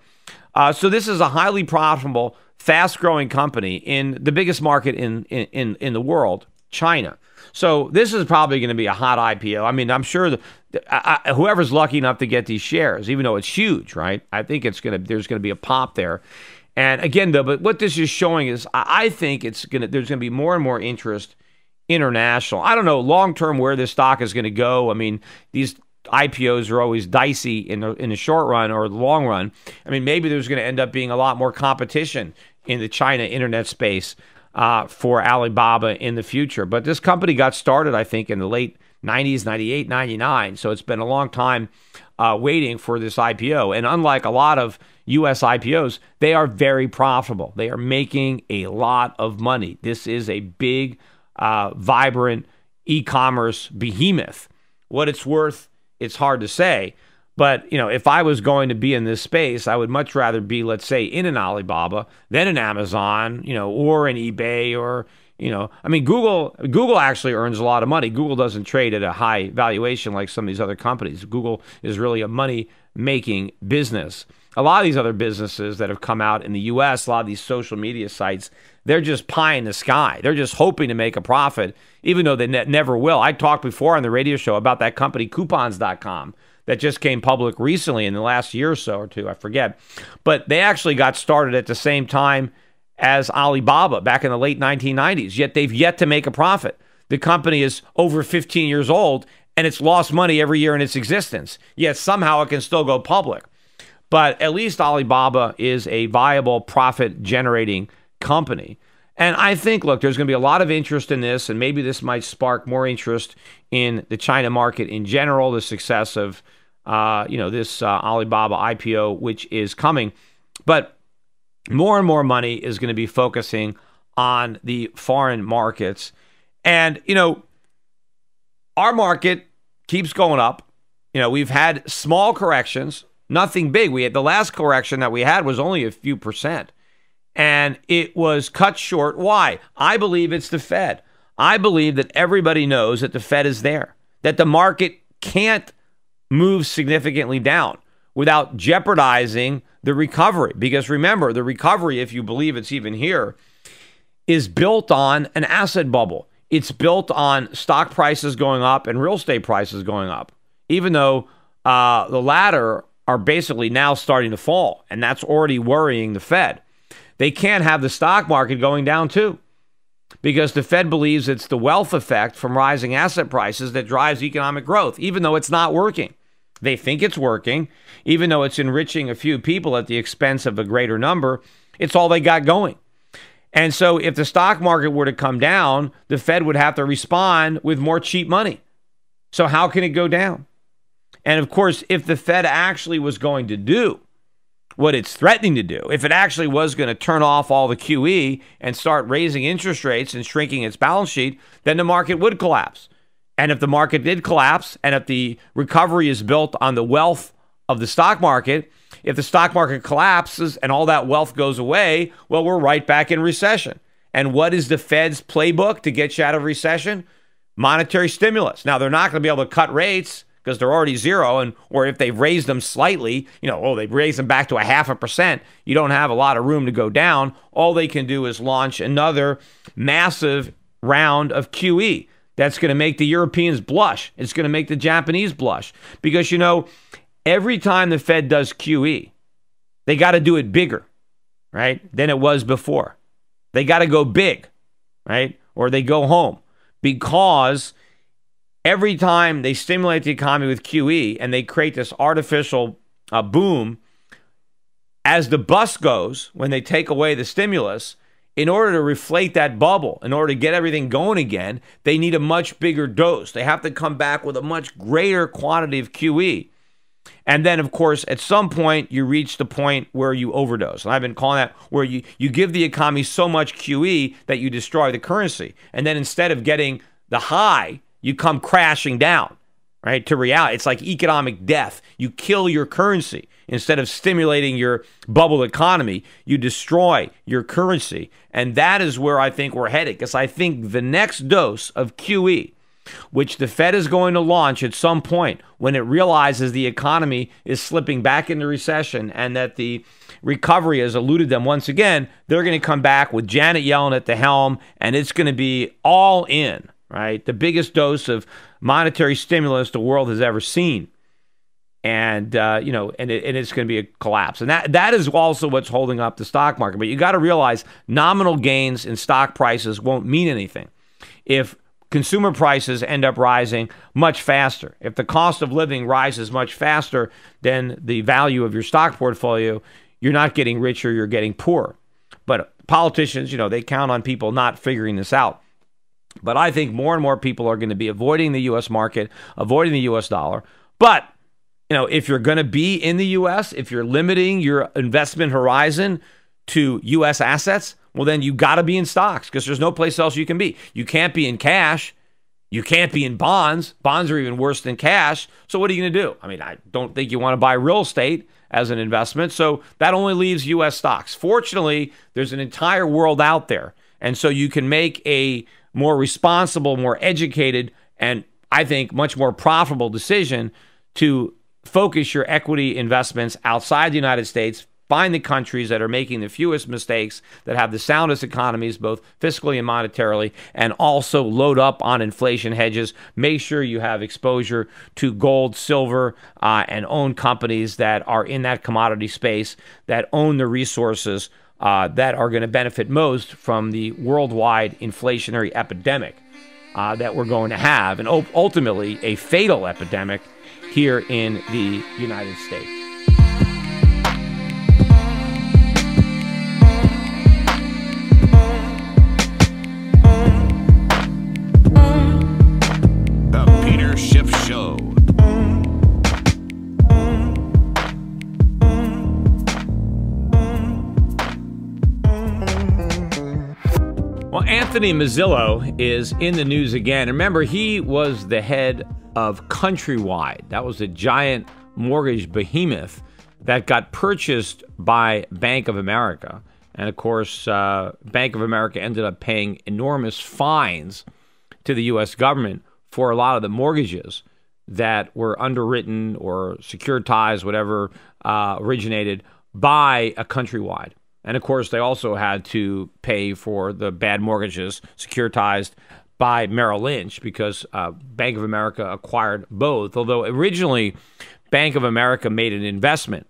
So this is a highly profitable, fast-growing company in the biggest market in the world, China. So this is probably going to be a hot IPO. I mean, I'm sure whoever's lucky enough to get these shares, even though it's huge, right? I think there's going to be a pop there. And again, though, but what this is showing is I think there's going to be more and more interest international. I don't know long-term where this stock is going to go. I mean, these IPOs are always dicey in the short run or the long run. I mean, maybe there's going to end up being a lot more competition in the China internet space for Alibaba in the future. But this company got started, I think, in the late 90s, 98, 99. So it's been a long time waiting for this IPO. And unlike a lot of U.S. IPOs, they are very profitable. They are making a lot of money. This is a big, vibrant e-commerce behemoth. What it's worth, it's hard to say. But, you know, if I was going to be in this space, I would much rather be, let's say, in an Alibaba than an Amazon, you know, or an eBay or, you know, I mean, Google actually earns a lot of money. Google doesn't trade at a high valuation like some of these other companies. Google is really a money-making business. A lot of these other businesses that have come out in the U.S., a lot of these social media sites, they're just pie in the sky. They're just hoping to make a profit, even though they never will. I talked before on the radio show about that company, Coupons.com, that just came public recently in the last year or so or two, I forget. But they actually got started at the same time as Alibaba back in the late 1990s, yet they've yet to make a profit. The company is over 15 years old, and it's lost money every year in its existence, yet somehow it can still go public. But at least Alibaba is a viable profit-generating company. And I think, look, there's going to be a lot of interest in this, and maybe this might spark more interest in the China market in general, the success of you know, this Alibaba IPO, which is coming. But more and more money is going to be focusing on the foreign markets. And, you know, our market keeps going up. You know, we've had small corrections. Nothing big. The last correction that we had was only a few percent, and it was cut short. Why? I believe it's the Fed. I believe that everybody knows that the Fed is there, that the market can't move significantly down without jeopardizing the recovery. Because remember, the recovery, if you believe it's even here, is built on an asset bubble. It's built on stock prices going up and real estate prices going up, even though the latter are basically now starting to fall, and that's already worrying the Fed. They can't have the stock market going down too, because the Fed believes it's the wealth effect from rising asset prices that drives economic growth, even though it's not working. They think it's working, even though it's enriching a few people at the expense of a greater number. It's all they got going. And so if the stock market were to come down, the Fed would have to respond with more cheap money. So how can it go down? And of course, if the Fed actually was going to do what it's threatening to do, if it actually was going to turn off all the QE and start raising interest rates and shrinking its balance sheet, then the market would collapse. And if the market did collapse, and if the recovery is built on the wealth of the stock market, if the stock market collapses and all that wealth goes away, well, we're right back in recession. And what is the Fed's playbook to get you out of recession? Monetary stimulus. Now, they're not going to be able to cut rates, because they're already zero, or if they've raised them slightly, you know, oh, they've raised them back to 0.5%, you don't have a lot of room to go down. All they can do is launch another massive round of QE. That's going to make the Europeans blush. It's going to make the Japanese blush. Because, you know, every time the Fed does QE, they got to do it bigger, right, than it was before. They got to go big, right? or they go home, because every time they stimulate the economy with QE and they create this artificial boom, as the bus goes, when they take away the stimulus, in order to reflate that bubble, in order to get everything going again, they need a much bigger dose. They have to come back with a much greater quantity of QE. And then, of course, at some point, you reach the point where you overdose. And I've been calling that where you give the economy so much QE that you destroy the currency. And then instead of getting the high, you come crashing down, right, to reality. It's like economic death. You kill your currency. Instead of stimulating your bubble economy, you destroy your currency. And that is where I think we're headed, because I think the next dose of QE, which the Fed is going to launch at some point when it realizes the economy is slipping back into recession and that the recovery has eluded them once again, they're going to come back with Janet Yellen at the helm, and it's going to be all in, right? The biggest dose of monetary stimulus the world has ever seen. And, you know, and it's going to be a collapse. And that is also what's holding up the stock market. But you got to realize nominal gains in stock prices won't mean anything if consumer prices end up rising much faster. If the cost of living rises much faster than the value of your stock portfolio, you're not getting richer, you're getting poorer. But politicians, you know, they count on people not figuring this out. But I think more and more people are going to be avoiding the U.S. market, avoiding the U.S. dollar. But, you know, if you're going to be in the U.S., if you're limiting your investment horizon to U.S. assets, well, then you got to be in stocks, because there's no place else you can be. You can't be in cash. You can't be in bonds. Bonds are even worse than cash. So what are you going to do? I mean, I don't think you want to buy real estate as an investment. So that only leaves U.S. stocks. Fortunately, there's an entire world out there. And so you can make a more responsible, more educated, and I think much more profitable decision to focus your equity investments outside the United States. Find the countries that are making the fewest mistakes, that have the soundest economies, both fiscally and monetarily, and also load up on inflation hedges. Make sure you have exposure to gold, silver, and own companies that are in that commodity space, that own the resources that are going to benefit most from the worldwide inflationary epidemic that we're going to have, and ultimately a fatal epidemic here in the United States. Anthony Mozilo is in the news again. Remember, he was the head of Countrywide. That was a giant mortgage behemoth that got purchased by Bank of America. And of course, Bank of America ended up paying enormous fines to the U.S. government for a lot of the mortgages that were underwritten or securitized, whatever, originated by a Countrywide. And of course, they also had to pay for the bad mortgages securitized by Merrill Lynch, because Bank of America acquired both. Although originally, Bank of America made an investment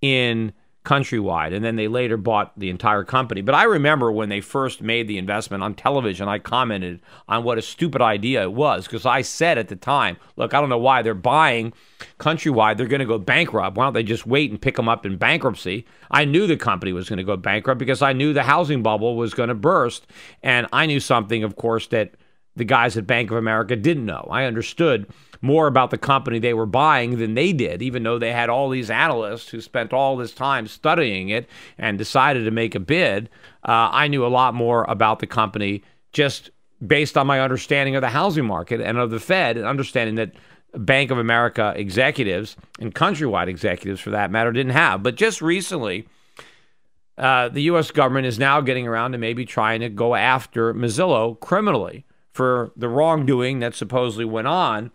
in Countrywide, and then they later bought the entire company. But I remember when they first made the investment on television, I commented on what a stupid idea it was, because I said at the time, look, I don't know why they're buying Countrywide. They're going to go bankrupt. Why don't they just wait and pick them up in bankruptcy? I knew the company was going to go bankrupt, because I knew the housing bubble was going to burst. And I knew something, of course, that the guys at Bank of America didn't know. I understood more about the company they were buying than they did, even though they had all these analysts who spent all this time studying it and decided to make a bid. I knew a lot more about the company just based on my understanding of the housing market and of the Fed, and understanding that Bank of America executives, and Countrywide executives for that matter, didn't have. But just recently, the U.S. government is now getting around to maybe trying to go after Mozilo criminally for the wrongdoing that supposedly went on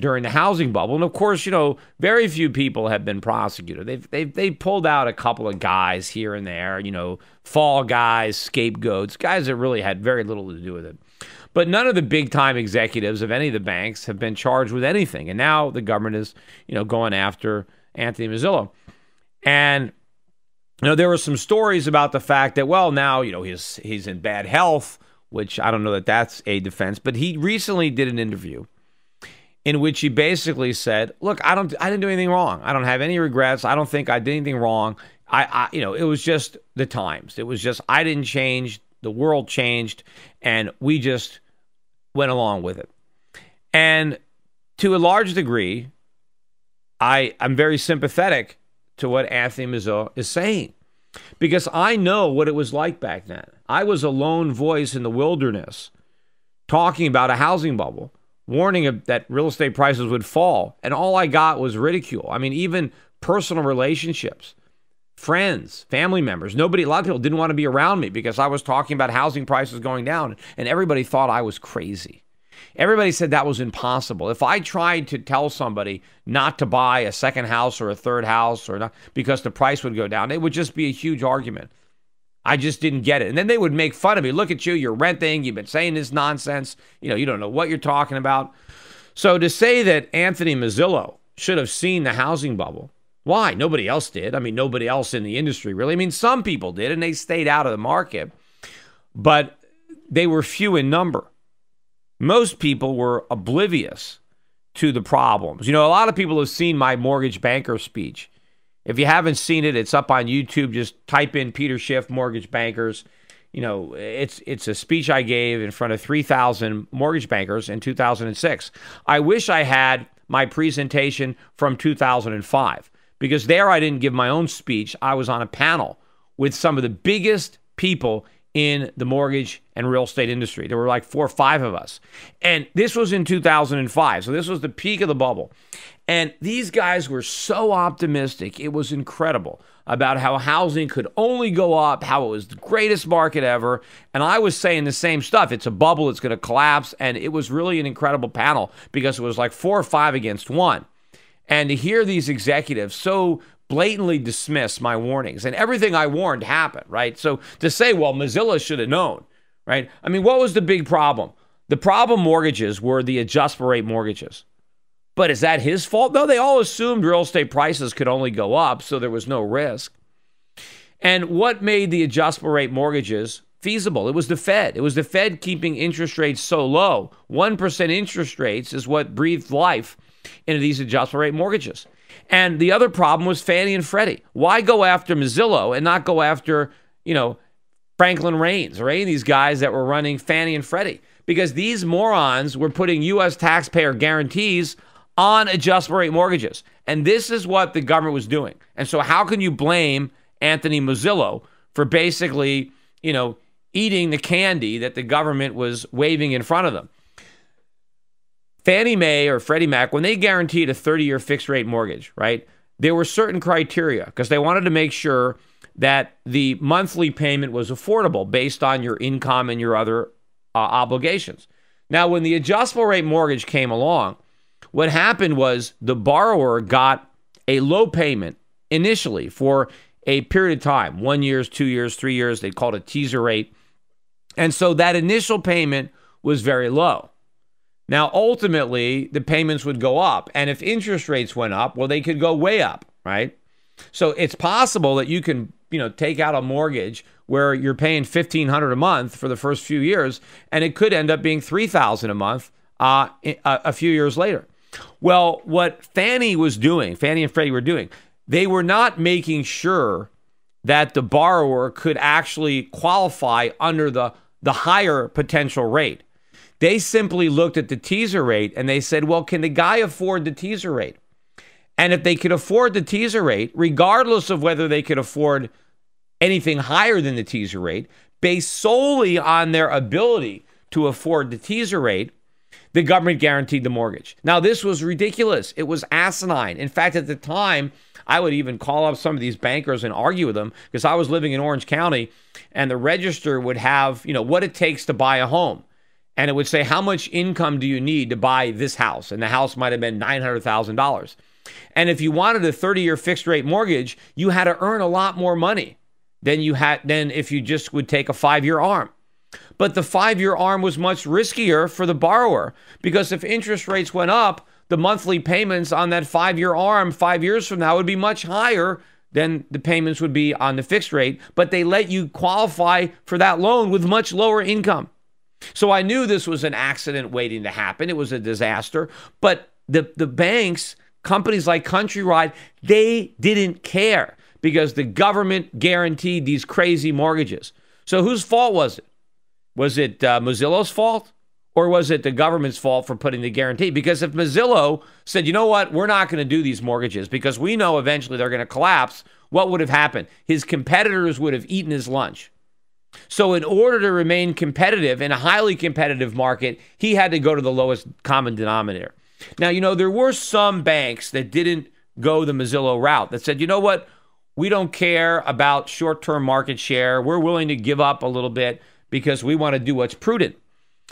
during the housing bubble. And of course, you know, very few people have been prosecuted. They pulled out a couple of guys here and there, you know, fall guys, scapegoats, guys that really had very little to do with it. But none of the big time executives of any of the banks have been charged with anything. And now the government is, you know, going after Anthony Mozilo. And, you know, there were some stories about the fact that, well, now, you know, he's in bad health. which I don't know that that's a defense, but he recently did an interview in which he basically said, look, I didn't do anything wrong. I don't have any regrets. I don't think I did anything wrong. I you know, it was just the times. It was just, I didn't change. The world changed and we just went along with it. And to a large degree, I'm very sympathetic to what Anthony Mozilo is saying, because I know what it was like back then. I was a lone voice in the wilderness talking about a housing bubble, warning that real estate prices would fall, and all I got was ridicule. I mean, even personal relationships, friends, family members, nobody, a lot of people didn't want to be around me because I was talking about housing prices going down, and everybody thought I was crazy. Everybody said that was impossible. If I tried to tell somebody not to buy a second house or a third house or not because the price would go down, it would just be a huge argument. I just didn't get it. And then they would make fun of me. Look at you, you're renting, you've been saying this nonsense. You know, you don't know what you're talking about. So to say that Anthony Mozilo should have seen the housing bubble, why? Nobody else did. I mean, nobody else in the industry really. I mean, some people did and they stayed out of the market, but they were few in number. Most people were oblivious to the problems. You know, a lot of people have seen my mortgage banker speech. If you haven't seen it, it's up on YouTube. Just type in Peter Schiff mortgage bankers. You know, it's a speech I gave in front of 3,000 mortgage bankers in 2006. I wish I had my presentation from 2005 because there I didn't give my own speech. I was on a panel with some of the biggest people in the mortgage and real estate industry. There were like 4 or 5 of us. And this was in 2005. So this was the peak of the bubble. And these guys were so optimistic. It was incredible about how housing could only go up, how it was the greatest market ever. And I was saying the same stuff. It's a bubble. It's going to collapse. And it was really an incredible panel because it was like 4 or 5 against 1. And to hear these executives so blatantly dismiss my warnings, and everything I warned happened, right? So to say, well, Mozilo should have known, right? I mean, what was the big problem? The problem mortgages were the adjustable rate mortgages. But is that his fault? No, they all assumed real estate prices could only go up, so there was no risk. And what made the adjustable rate mortgages feasible? It was the Fed. It was the Fed keeping interest rates so low. 1% interest rates is what breathed life into these adjustable rate mortgages. And the other problem was Fannie and Freddie. Why go after Mozilo and not go after, you know, Franklin Raines or any of these guys that were running Fannie and Freddie? Because these morons were putting U.S. taxpayer guarantees on adjustable rate mortgages. And this is what the government was doing. And so how can you blame Anthony Mozilo for basically, you know, eating the candy that the government was waving in front of them? Fannie Mae or Freddie Mac, when they guaranteed a 30-year fixed rate mortgage, right, there were certain criteria because they wanted to make sure that the monthly payment was affordable based on your income and your other obligations. Now, when the adjustable rate mortgage came along, what happened was the borrower got a low payment initially for a period of time, 1 year, 2 years, 3 years. They called it a teaser rate. And so that initial payment was very low. Now, ultimately, the payments would go up. And if interest rates went up, well, they could go way up, right? So it's possible that you can, you know, take out a mortgage where you're paying $1,500 a month for the first few years, and it could end up being $3,000 a month a few years later. Well, what Fannie was doing, Fannie and Freddie were doing, they were not making sure that the borrower could actually qualify under the higher potential rate. They simply looked at the teaser rate and they said, well, can the guy afford the teaser rate? And if they could afford the teaser rate, regardless of whether they could afford anything higher than the teaser rate, based solely on their ability to afford the teaser rate, the government guaranteed the mortgage. Now, this was ridiculous. It was asinine. In fact, at the time, I would even call up some of these bankers and argue with them because I was living in Orange County and the register would have, you know, what it takes to buy a home. And it would say, how much income do you need to buy this house? And the house might have been $900,000. And if you wanted a 30-year fixed rate mortgage, you had to earn a lot more money than you had than if you just would take a 5-year ARM. But the 5-year ARM was much riskier for the borrower because if interest rates went up, the monthly payments on that 5-year ARM 5 years from now would be much higher than the payments would be on the fixed rate. But they let you qualify for that loan with much lower income. So I knew this was an accident waiting to happen. It was a disaster. But the banks, companies like Countrywide, they didn't care because the government guaranteed these crazy mortgages. So whose fault was it? Was it Mozilo's fault? Or was it the government's fault for putting the guarantee? Because if Mozilo said, you know what, we're not going to do these mortgages because we know eventually they're going to collapse, what would have happened? His competitors would have eaten his lunch. So in order to remain competitive in a highly competitive market, he had to go to the lowest common denominator. Now, you know, there were some banks that didn't go the Mozilo route that said, you know what, we don't care about short-term market share. We're willing to give up a little bit because we want to do what's prudent.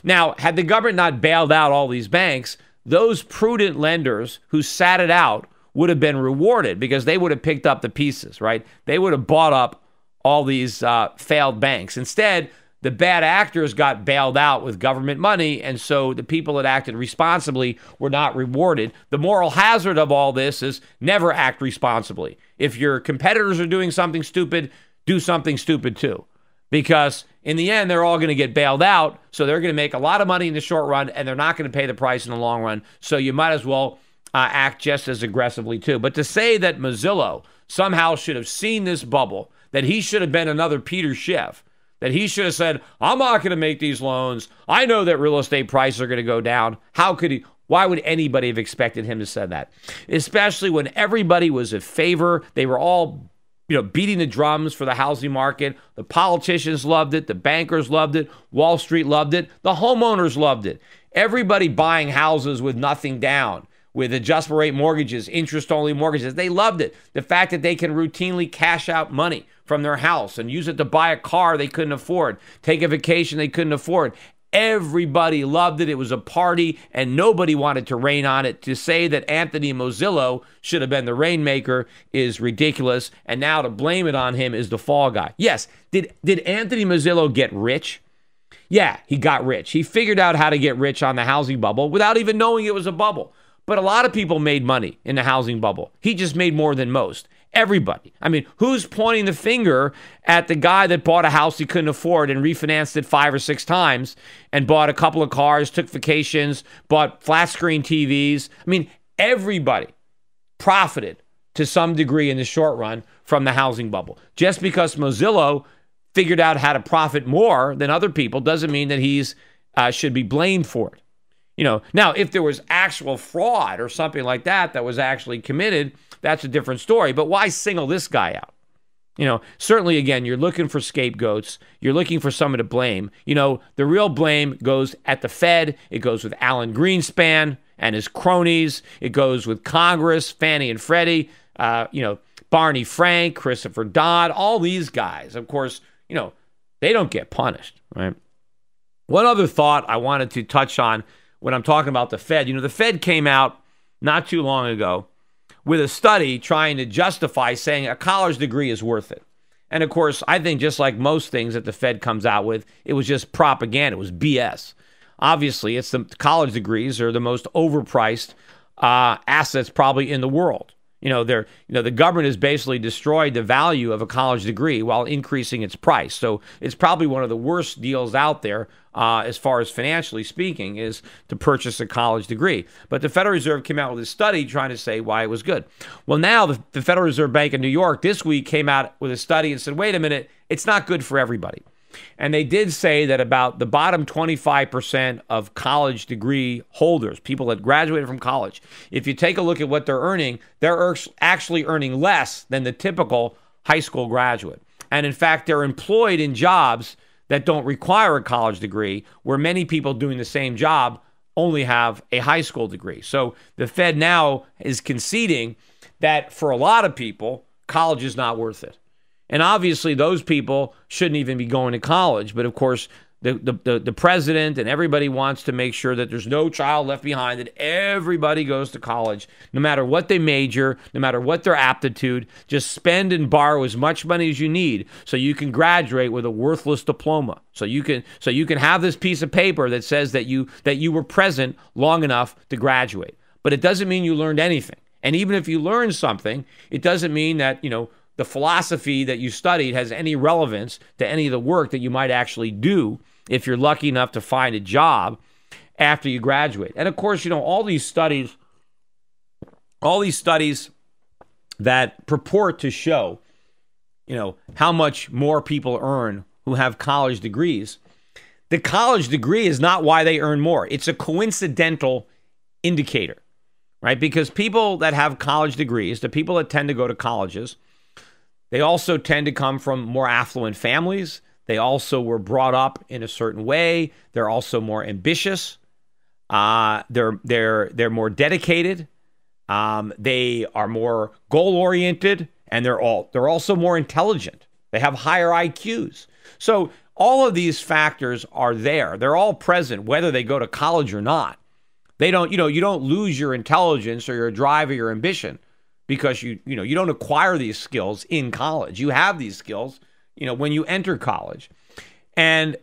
Now, had the government not bailed out all these banks, those prudent lenders who sat it out would have been rewarded because they would have picked up the pieces, right? They would have bought up all these failed banks. Instead, the bad actors got bailed out with government money, and so the people that acted responsibly were not rewarded. The moral hazard of all this is never act responsibly. If your competitors are doing something stupid, do something stupid too. Because in the end, they're all going to get bailed out. So they're going to make a lot of money in the short run, and they're not going to pay the price in the long run. So you might as well act just as aggressively too. But to say that Mozilo somehow should have seen this bubble, that he should have been another Peter Schiff, that he should have said, I'm not going to make these loans. I know that real estate prices are going to go down. How could he? Why would anybody have expected him to say that? Especially when everybody was in favor. They were all, you know, beating the drums for the housing market. The politicians loved it. The bankers loved it. Wall Street loved it. The homeowners loved it. Everybody buying houses with nothing down, with adjustable rate mortgages, interest-only mortgages. They loved it. The fact that they can routinely cash out money from their house and use it to buy a car they couldn't afford, take a vacation they couldn't afford. Everybody loved it. It was a party, and nobody wanted to rain on it. To say that Anthony Mozilo should have been the rainmaker is ridiculous, and now to blame it on him is the fall guy. Yes, did Anthony Mozilo get rich? Yeah, he got rich. He figured out how to get rich on the housing bubble without even knowing it was a bubble. But a lot of people made money in the housing bubble. He just made more than most. Everybody. I mean, who's pointing the finger at the guy that bought a house he couldn't afford and refinanced it 5 or 6 times and bought a couple of cars, took vacations, bought flat screen TVs? I mean, everybody profited to some degree in the short run from the housing bubble. Just because Mozilo figured out how to profit more than other people doesn't mean that he's should be blamed for it. You know, now, if there was actual fraud or something like that that was actually committed, that's a different story. But why single this guy out? You know, certainly, again, you're looking for scapegoats. You're looking for someone to blame. You know, the real blame goes at the Fed. It goes with Alan Greenspan and his cronies. It goes with Congress, Fannie and Freddie, you know, Barney Frank, Christopher Dodd, all these guys. Of course, you know, they don't get punished, right? One other thought I wanted to touch on when I'm talking about the Fed, you know, the Fed came out not too long ago with a study trying to justify saying a college degree is worth it. And of course, I think just like most things that the Fed comes out with, it was just propaganda. It was BS. Obviously, it's the college degrees are the most overpriced assets probably in the world. You know, the government has basically destroyed the value of a college degree while increasing its price. So it's probably one of the worst deals out there as far as financially speaking is to purchase a college degree. But the Federal Reserve came out with a study trying to say why it was good. Well, now the Federal Reserve Bank in New York this week came out with a study and said, wait a minute, it's not good for everybody. And they did say that about the bottom 25% of college degree holders, people that graduated from college, if you take a look at what they're actually earning less than the typical high school graduate. And in fact, they're employed in jobs that don't require a college degree, where many people doing the same job only have a high school degree. So the Fed now is conceding that for a lot of people, college is not worth it. And obviously, those people shouldn't even be going to college. But of course, the president and everybody wants to make sure that there's no child left behind, that everybody goes to college, no matter what they major, no matter what their aptitude. Just spend and borrow as much money as you need so you can graduate with a worthless diploma. So you can have this piece of paper that says that you were present long enough to graduate. But it doesn't mean you learned anything. And even if you learned something, it doesn't mean that, you know, the philosophy that you studied has any relevance to any of the work that you might actually do if you're lucky enough to find a job after you graduate. And of course, you know, all these studies that purport to show, you know, how much more people earn who have college degrees. The college degree is not why they earn more. It's a coincidental indicator, right? Because people that have college degrees, the people that tend to go to colleges, they also tend to come from more affluent families. They also were brought up in a certain way. They're also more ambitious. They're more dedicated. They are more goal-oriented, and they're also more intelligent. They have higher IQs. So all of these factors are there. They're all present, whether they go to college or not. They don't, you know, you don't lose your intelligence or your drive or your ambition because you know, you don't acquire these skills in college. You have these skills, you know, when you enter college. And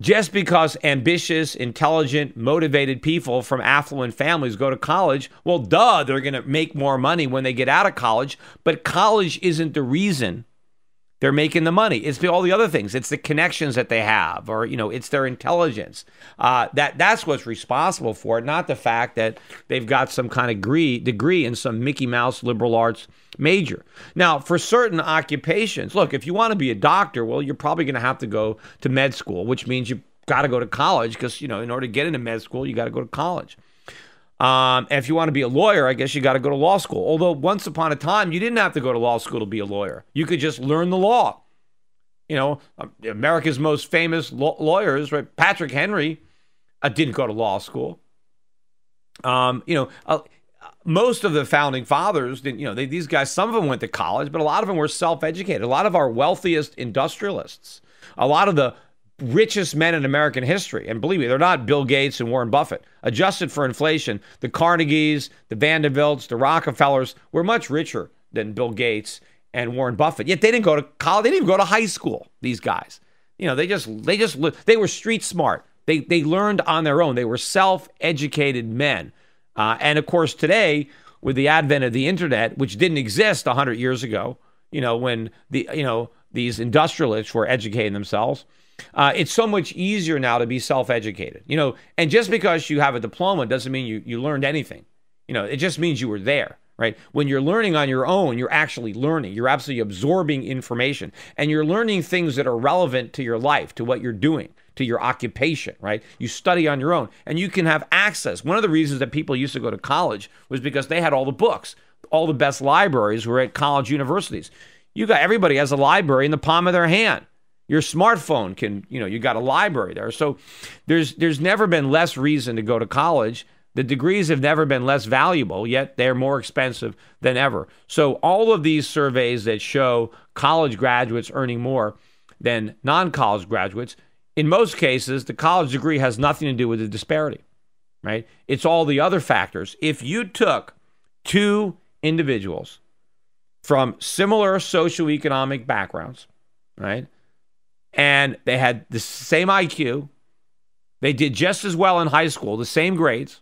just because ambitious, intelligent, motivated people from affluent families go to college, well, duh, they're going to make more money when they get out of college. But college isn't the reason they're making the money. It's all the other things. It's the connections that they have, or, you know, it's their intelligence. That's what's responsible for it, not the fact that they've got some kind of degree in some Mickey Mouse liberal arts major. Now, for certain occupations, look, if you want to be a doctor, well, you're probably going to have to go to med school, which means you've got to go to college because, you know, in order to get into med school, you got to go to college. And if you want to be a lawyer, I guess you got to go to law school. Although once upon a time, you didn't have to go to law school to be a lawyer. You could just learn the law. You know, America's most famous lawyers, right? Patrick Henry didn't go to law school. You know, most of the founding fathers didn't, you know, these guys, some of them went to college, but a lot of them were self-educated. A lot of our wealthiest industrialists, a lot of the richest men in American history, and believe me, they're not Bill Gates and Warren Buffett. Adjusted for inflation, the Carnegies, the Vanderbilts, the Rockefellers were much richer than Bill Gates and Warren Buffett. Yet they didn't go to college. They didn't even go to high school, these guys. You know, they were street smart. They learned on their own. They were self-educated men. And of course, today, with the advent of the internet, which didn't exist 100 years ago, you know, when these industrialists were educating themselves, it's so much easier now to be self-educated, you know, and just because you have a diploma doesn't mean you learned anything. You know, it just means you were there, right? When you're learning on your own, you're actually learning. You're absolutely absorbing information, and you're learning things that are relevant to your life, to what you're doing, to your occupation, right? You study on your own, and you can have access. One of the reasons that people used to go to college was because they had all the books. All the best libraries were at college universities. Everybody has a library in the palm of their hand. Your smartphone can, you know, you got a library there. So there's never been less reason to go to college. The degrees have never been less valuable, yet they're more expensive than ever. So all of these surveys that show college graduates earning more than non-college graduates, in most cases, the college degree has nothing to do with the disparity, right? It's all the other factors. If you took two individuals from similar socioeconomic backgrounds, right, and they had the same IQ, they did just as well in high school, the same grades,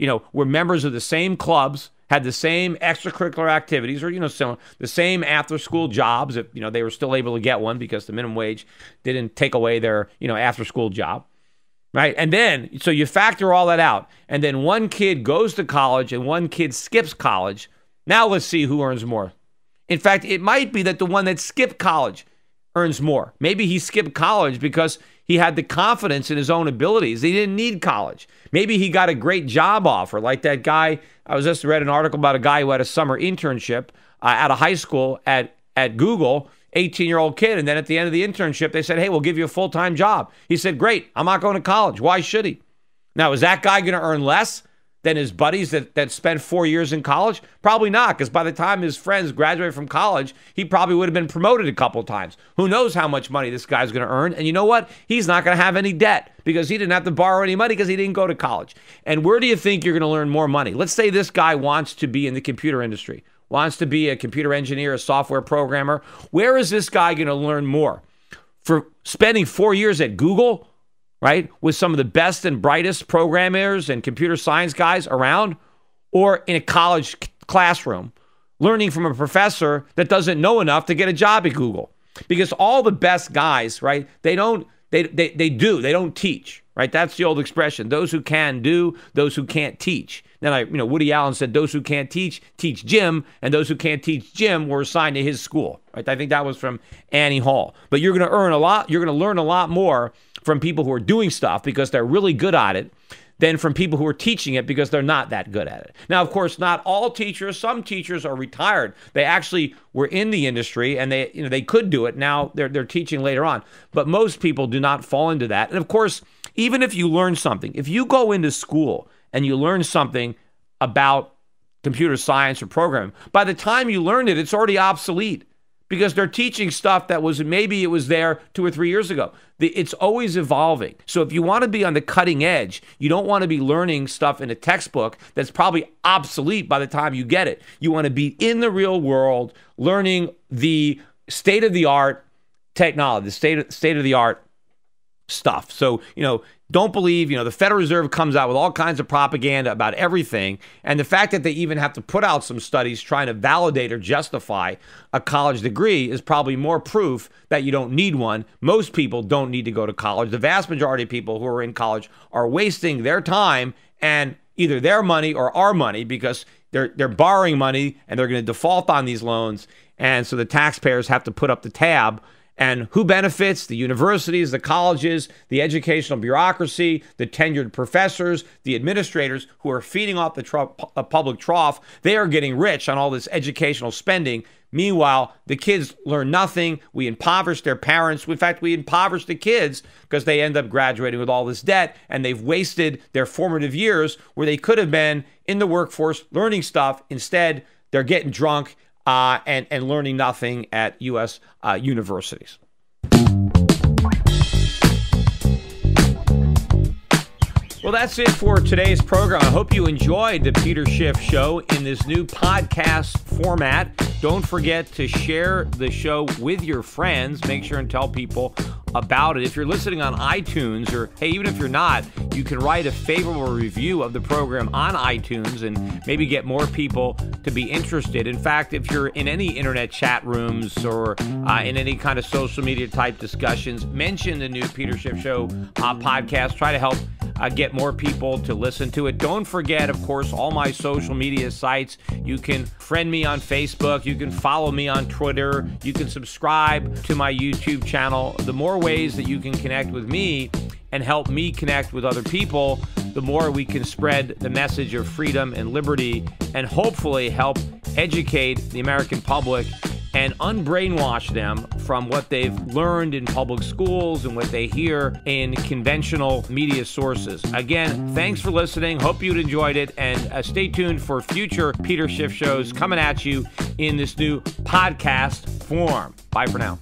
you know, were members of the same clubs, had the same extracurricular activities, or, you know, the same after-school jobs, if, you know, they were still able to get one because the minimum wage didn't take away their, you know, after-school job, right? And then, so you factor all that out, and then one kid goes to college and one kid skips college. Now let's see who earns more. In fact, it might be that the one that skipped college earns more. Maybe he skipped college because he had the confidence in his own abilities. He didn't need college. Maybe he got a great job offer, like that guy. I was just read an article about a guy who had a summer internship out of high school at Google, 18-year-old kid. And then at the end of the internship, they said, hey, we'll give you a full-time job. He said, great, I'm not going to college. Why should he? Now, is that guy going to earn less than his buddies that spent 4 years in college? Probably not, because by the time his friends graduated from college, he probably would have been promoted a couple of times. Who knows how much money this guy's going to earn? And you know what? He's not going to have any debt because he didn't have to borrow any money because he didn't go to college. And where do you think you're going to learn more money? Let's say this guy wants to be in the computer industry, wants to be a computer engineer, a software programmer. Where is this guy going to learn more? For spending 4 years at Google, right, with some of the best and brightest programmers and computer science guys around, or in a college classroom, learning from a professor that doesn't know enough to get a job at Google? Because all the best guys, right, they don't They do. They don't teach, right? That's the old expression. Those who can do, those who can't teach. Then Woody Allen said, those who can't teach, teach Jim, and those who can't teach Jim were assigned to his school, right? I think that was from Annie Hall. But you're going to earn a lot. You're going to learn a lot more from people who are doing stuff because they're really good at it than from people who are teaching it because they're not that good at it. Now, of course, not all teachers. Some teachers are retired. They actually were in the industry and they, they could do it. Now they're teaching later on. But most people do not fall into that. And of course, even if you learn something, if you go into school and you learn something about computer science or programming, by the time you learn it, it's already obsolete, because they're teaching stuff that was, maybe it was there 2 or 3 years ago. It's always evolving. So if you want to be on the cutting edge, you don't want to be learning stuff in a textbook that's probably obsolete by the time you get it. You want to be in the real world, learning the state-of-the-art technology, the state-of-the-art stuff. So, don't believe, the Federal Reserve comes out with all kinds of propaganda about everything. And the fact that they even have to put out some studies trying to validate or justify a college degree is probably more proof that you don't need one. Most people don't need to go to college. The vast majority of people who are in college are wasting their time and either their money or our money, because they're borrowing money and they're going to default on these loans. And so the taxpayers have to put up the tab. And who benefits? The universities, the colleges, the educational bureaucracy, the tenured professors, the administrators who are feeding off the public trough. They are getting rich on all this educational spending. Meanwhile, the kids learn nothing. We impoverish their parents. In fact, we impoverish the kids because they end up graduating with all this debt, and they've wasted their formative years where they could have been in the workforce learning stuff. Instead, they're getting drunk and learning nothing at U.S. universities. Well, that's it for today's program. I hope you enjoyed the Peter Schiff Show in this new podcast format. Don't forget to share the show with your friends. Make sure and tell people about it. If you're listening on iTunes, or hey, even if you're not, you can write a favorable review of the program on iTunes and maybe get more people to be interested. In fact, if you're in any internet chat rooms or in any kind of social media type discussions, mention the new Peter Schiff Show podcast. Try to help get more people to listen to it. Don't forget, of course, all my social media sites. You can friend me on Facebook. You can follow me on Twitter. You can subscribe to my YouTube channel. The more ways that you can connect with me and help me connect with other people, the more we can spread the message of freedom and liberty, and hopefully help educate the American public and unbrainwash them from what they've learned in public schools and what they hear in conventional media sources. Again, thanks for listening. Hope you enjoyed it, and stay tuned for future Peter Schiff shows coming at you in this new podcast form. Bye for now.